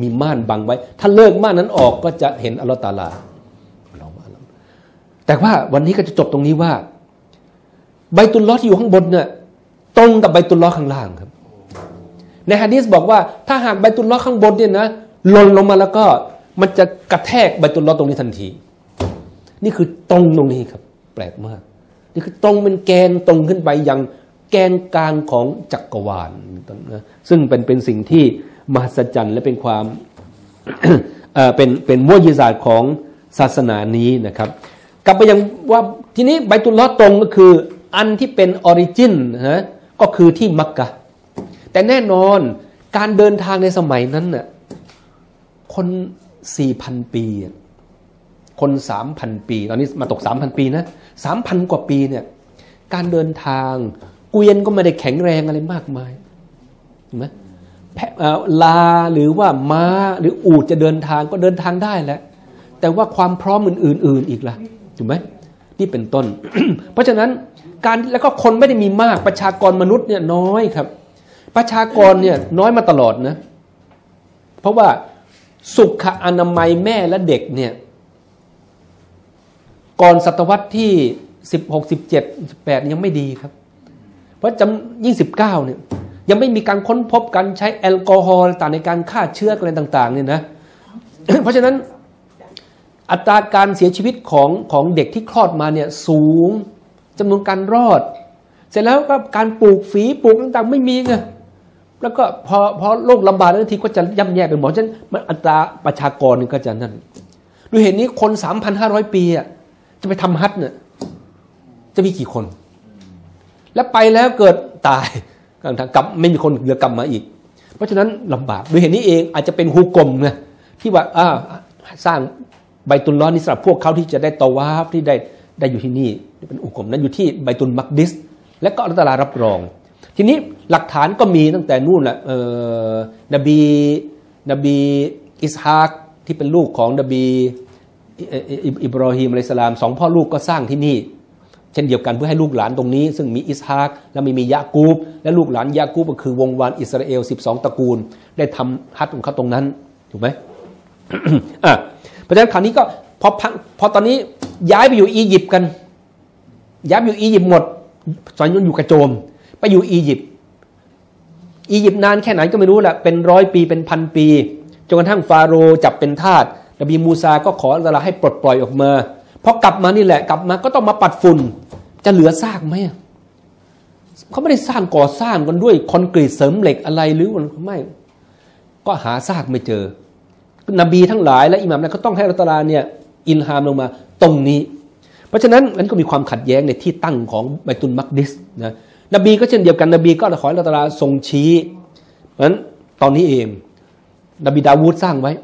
มีม่านบังไว้ถ้าเลิกม่านนั้นออกก็จะเห็นอัลลอฮ์ตะอาลาแต่ว่าวันนี้ก็จะจบตรงนี้ว่าไบตุลลอฮ์ที่อยู่ข้างบนเนี่ยตรงกับไบตุลลอฮ์ข้างล่างครับในฮะดีษบอกว่าถ้าหากไบตุลลอฮ์ข้างบนเนี่ยนะหล่นลงมาแล้วก็มันจะกระแทกไบตุลลอฮ์ตรงนี้ทันทีนี่คือตรงตรงนี้ครับแปลกมากนี่คือตรงเป็นแกนตรงขึ้นไปยังแกนกลางของจักรวาลนะซึ่งเป็นเป็นสิ่งที่มหัศจรรย์และเป็นความ เอ่อ เป็นเป็นมุญิซาตของศาสนานี้นะครับกลับไปยังว่าทีนี้ไบตุลลอฮ์ตรงก็คืออันที่เป็นออริจินนะฮะก็คือที่มักกะฮ์แต่แน่นอนการเดินทางในสมัยนั้นน่ะคน สี่พัน ปีคน สามพัน ปีตอนนี้มาตก สามพัน ปีนะ สามพัน กว่าปีเนี่ยการเดินทางเกวียนก็ไม่ได้แข็งแรงอะไรมากมาย นะลาหรือว่าม้าหรืออูฐจะเดินทางก็เดินทางได้แหละแต่ว่าความพร้อมอื่นๆ อ, อีกล่ะถูกไหมนี่เป็นต้น เพราะฉะนั้นการแล้วก็คนไม่ได้มีมากประชากรมนุษย์เนี่ยน้อยครับประชากรเนี่ยน้อยมาตลอดนะเพราะว่าสุขอนามัยแม่และเด็กเนี่ยก่อนศตวรรษที่สิบหก สิบเจ็ด สิบแปดยังไม่ดีครับเพราะจำยี่สิบเก้าเนี่ยยังไม่มีการค้นพบการใช้แอลกอฮอล์ต่างในการฆ่าเชื้ออะไรต่างๆเนี่ยนะ เพราะฉะนั้นอัตราการเสียชีวิตของของเด็กที่คลอดมาเนี่ยสูงจำนวนการรอดเสร็จแล้วก็การปลูกฝีปลูกต่างๆไม่มีไงแล้วก็พอพอโรคระบาดแล้วทีก็จะย่ำแย่เป็นหมอฉะนั้นมันอัตราประชากรก็จะนั่นดูเห็นนี้คน สามพันห้าร้อย ปีอ่ะจะไปทำฮัจญ์เนี่ยจะมีกี่คนแล้วไปแล้วเกิดตายกลับไม่มีคนเหลือกลับมาอีกเพราะฉะนั้นลำบากโดยเห็นนี้เองอาจจะเป็นฮุกกลมนะที่ว่าอ่าสร้างไบตุลลอฮ์นี่สำหรับพวกเขาที่จะได้ตะวาฟที่ได้ได้อยู่ที่นี่เป็นฮุกกลมนั้นอยู่ที่ไบตุลมักดิสและก็อัลตลารับรองทีนี้หลักฐานก็มีตั้งแต่นู่นแหละนบีนบีอิสฮากที่เป็นลูกของนบีอิบรอฮีมอะลัยฮิสสลามสองพ่อลูกก็สร้างที่นี่เช่นเดียวกันเพื่อให้ลูกหลานตรงนี้ซึ่งมีอิสฮากและมีมียะกูบและลูกหลานยะกูบก็คือวงวานอิสราเอลสิบสองตระกูลได้ทำฮัจญ์ของเขาตรงนั้นถูกไหม เพราะฉะนั้นคราวนี้ก็พอพอตอนนี้ย้ายไปอยู่อียิปต์กันย้ายไปอยู่อียิปต์หมดสอนยนอยู่กระโจมไปอยู่อียิปต์อียิปต์นานแค่ไหนก็ไม่รู้แหละเป็นร้อยปีเป็นพันปีจนกระทั่งฟาโรห์จับเป็นทาสนบีมูซาก็ขออัลเลาะห์ให้ปลดปล่อยออกมาพอกลับมานี่แหละกลับมาก็ต้องมาปัดฝุ่นจะเหลือซากไหมเขาไม่ได้สร้างก่อสร้างกันด้วยคอนกรีตเสริมเหล็กอะไรหรือไม่ก็หาซากไม่เจอนบีทั้งหลายและอิหม่ามนั้นก็ต้องให้อัลเลาะห์ตะอาลาเนี่ยอิลฮามลงมาตรงนี้เพราะฉะนั้นมันก็มีความขัดแย้งในที่ตั้งของบัยตุลมักดิสนะนบีก็เช่นเดียวกันนบีก็ขออัลเลาะห์ตะอาลาทรงชี้เพราะฉะนั้นตอนนี้เองนบีดาวูดสร้างไว้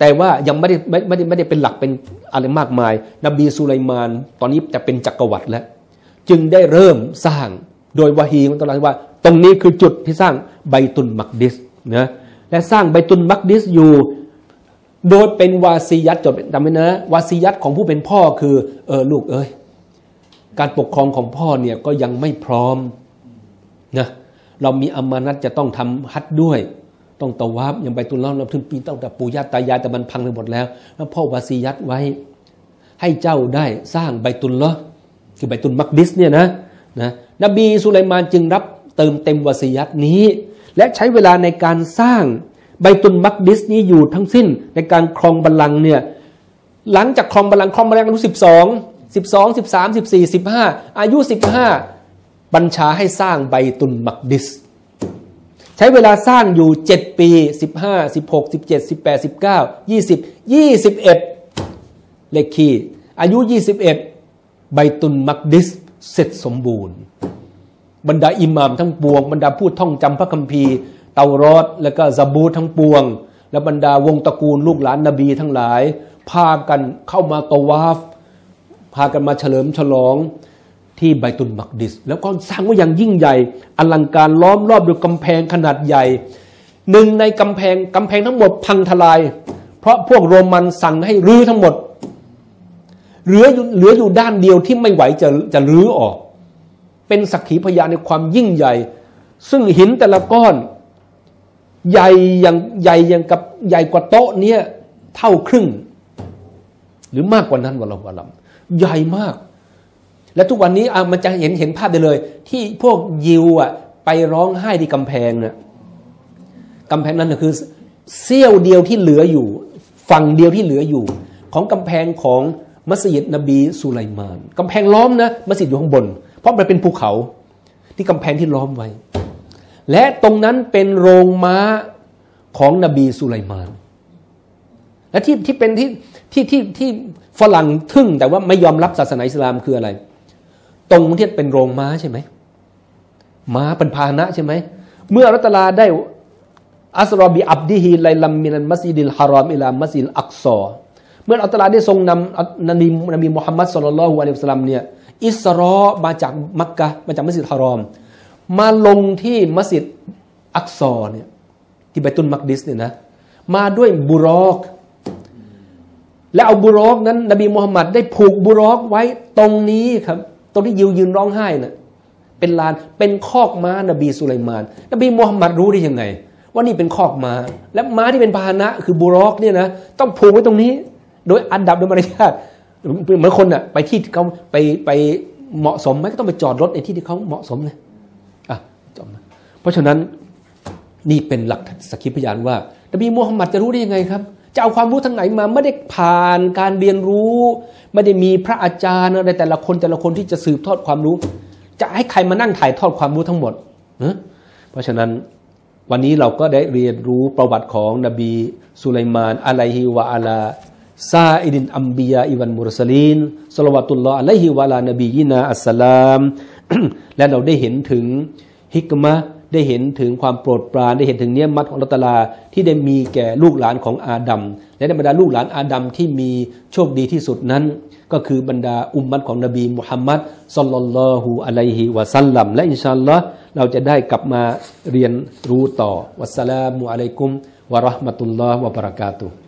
แต่ว่ายังไม่ได้ไม่ได้ไม่ได้เป็นหลักเป็นอะไรมากมายนบีสุไลมานตอนนี้แต่เป็นจักรวรรดิแล้วจึงได้เริ่มสร้างโดยวะฮีของอัลเลาะห์ว่าตรงนี้คือจุดที่สร้างไบตุลมักดิสนะและสร้างไบตุลมักดิสอยู่โดยเป็นวาซียัตจดจำไว้นะวาซียัตของผู้เป็นพ่อคือเออลูกเอ้ยการปกครองของพ่อเนี่ยก็ยังไม่พร้อมนะเรามีอามานะห์จะต้องทำฮัจญ์ด้วยต้องตะวาฟยังไปตุลลอฮ์เราถึงปีตั้งแต่ปู่ย่าตายายแต่มันพังไปหมดแล้วแล้วพ่อวาซียัตไว้ให้เจ้าได้สร้างไบตุลลอฮ์คือไบตุลมักดิสเนี่ยนะนะนบีสุไลมานจึงรับเติมเต็มวาซียัตนี้และใช้เวลาในการสร้างไบตุลมักดิสนี้อยู่ทั้งสิ้นในการครองบัลลังก์เนี่ยหลังจากครองบัลลังก์ครองบัลลังก์อายุสิบสองสิบสองสิบสามสิบสี่สิบห้าอายุสิบห้าบัญชาให้สร้างไบตุลมักดิสใช้เวลาสร้างอยู่เจ็ดปีสิบห้า สิบหก สิบเจ็ด สิบแปด สิบเก้า ยี่สิบ ยี่สิบเอ็ดเลขคีอายุยี่สิบเอ็ดไบตุลมักดิสเสร็จสมบูรณ์บรรดาอิหม่ามทั้งปวงบรรดาผู้ท่องจำพระคัมภีร์เตารอดและก็ซะบูรทั้งปวงและบรรดาวงตระกูลลูกหลานนบีทั้งหลายพากันเข้ามาตะวาฟพากันมาเฉลิมฉลองที่ไบตุลมักดิสแล้วก็สร้างไว้อย่างยิ่งใหญ่อลังการล้อมรอบด้วยกำแพงขนาดใหญ่หนึ่งในกำแพงกำแพงทั้งหมดพังทลายเพราะพวกโรมันสั่งให้รื้อทั้งหมดเหลืออยู่เหลืออยู่ด้านเดียวที่ไม่ไหวจะจะรื้อออกเป็นสักขีพยานในความยิ่งใหญ่ซึ่งหินแต่ละก้อนใหญ่อย่างใหญ่อย่างกับใหญ่กว่าโต๊ะเนี้ยเท่าครึ่งหรือมากกว่านั้นวะลาวะลัมใหญ่มากและทุกวันนี้มันจะเห็นเห็นภาพได้เลยที่พวกยิวอ่ะไปร้องไห้ที่กำแพงน่ะกำแพงนั้นคือเสี้ยวเดียวที่เหลืออยู่ฝั่งเดียวที่เหลืออยู่ของกำแพงของมัสยิดนบีสุไลมานกำแพงล้อมนะมัสยิดอยู่ข้างบนเพราะมันเป็นภูเขาที่กำแพงที่ล้อมไว้และตรงนั้นเป็นโรงม้าของนบีสุไลมานและที่ที่เป็นที่ที่ที่ที่ฝรั่งทึ่งแต่ว่าไม่ยอมรับศาสนาอิสลามคืออะไรตรงที่เป็นโรงม้าใช่ไหมม้าเป็นพาหนะใช่ไหมเมื่ออัลเลาะห์ตะอาลาได้อัสรอบิอับดิฮิไลลัมมินัลมัสยิดิลฮารอมอิลามัสยิดอักซอเมื่ออัลเลาะห์ตะอาลาได้ทรงนำนบีนบีมุฮัมมัดศ็อลลัลลอฮุอะลัยฮิวะซัลลัมเนี่ยอิสรอมาจากมักกะฮ์มาจากมัสยิดฮารอมมาลงที่มัสยิด อักซอเนี่ยที่บัยตุลมักดิสเนี่ยนะมาด้วยบุรอกและเอาบุรอกนั้นนบีมุฮัมมัดได้ผูกบุรอกไว้ตรงนี้ครับตรงที่ยิวยืนร้องไห้น่ะเป็นลานเป็นคอกม้านบีสุไลมานนบีมุฮัมมัดรู้ได้ยังไงว่านี่เป็นคอกม้าและม้าที่เป็นพาหนะคือบุรอกเนี่ยนะต้องผูกไว้ตรงนี้โดยอันดับโดยมารยาทเหมือนคนน่ะไปที่เขาไปไปเหมาะสมไหมก็ต้องไปจอดรถในที่ที่เขาเหมาะสมเลยอ่ะจอดนะเพราะฉะนั้นนี่เป็นหลักสักขีพยานว่านบีมุฮัมมัดจะรู้ได้ยังไงครับจะเอาความรู้ทางไหนมาไม่ได้ผ่านการเรียนรู้ไม่ได้มีพระอาจารย์อะไรแต่ละคนแต่ละคนที่จะสืบทอดความรู้จะให้ใครมานั่งถ่ายทอดความรู้ทั้งหมดนะเพราะฉะนั้นวันนี้เราก็ได้เรียนรู้ประวัติของนบีสุไลมานอะลัยฮิวะอาลาซาอิดินอัมบียาอิวันมุรสลีนศ็อลลัลลอฮุตุลลอฮุอะลัยฮิวะอาลานบีญินาอัสสลาม และเราได้เห็นถึงฮิกมะห์ได้เห็นถึงความโปรดปรานได้เห็นถึงเนียมัตของอัลเลาะห์ตะอาลาที่ได้มีแก่ลูกหลานของอาดัมและในบรรดาลูกหลานอาดัมที่มีโชคดีที่สุดนั้นก็คือบรรดาอุมมะห์ของนบีมุฮัมมัดศ็อลลัลลอฮุอะลัยฮิวะซัลลัมและอินชาอัลเลาะห์เราจะได้กลับมาเรียนรู้ต่อวัสสลามุอะลัยกุมวะเราะห์มะตุลลอฮ์วะบะเราะกาตุฮ์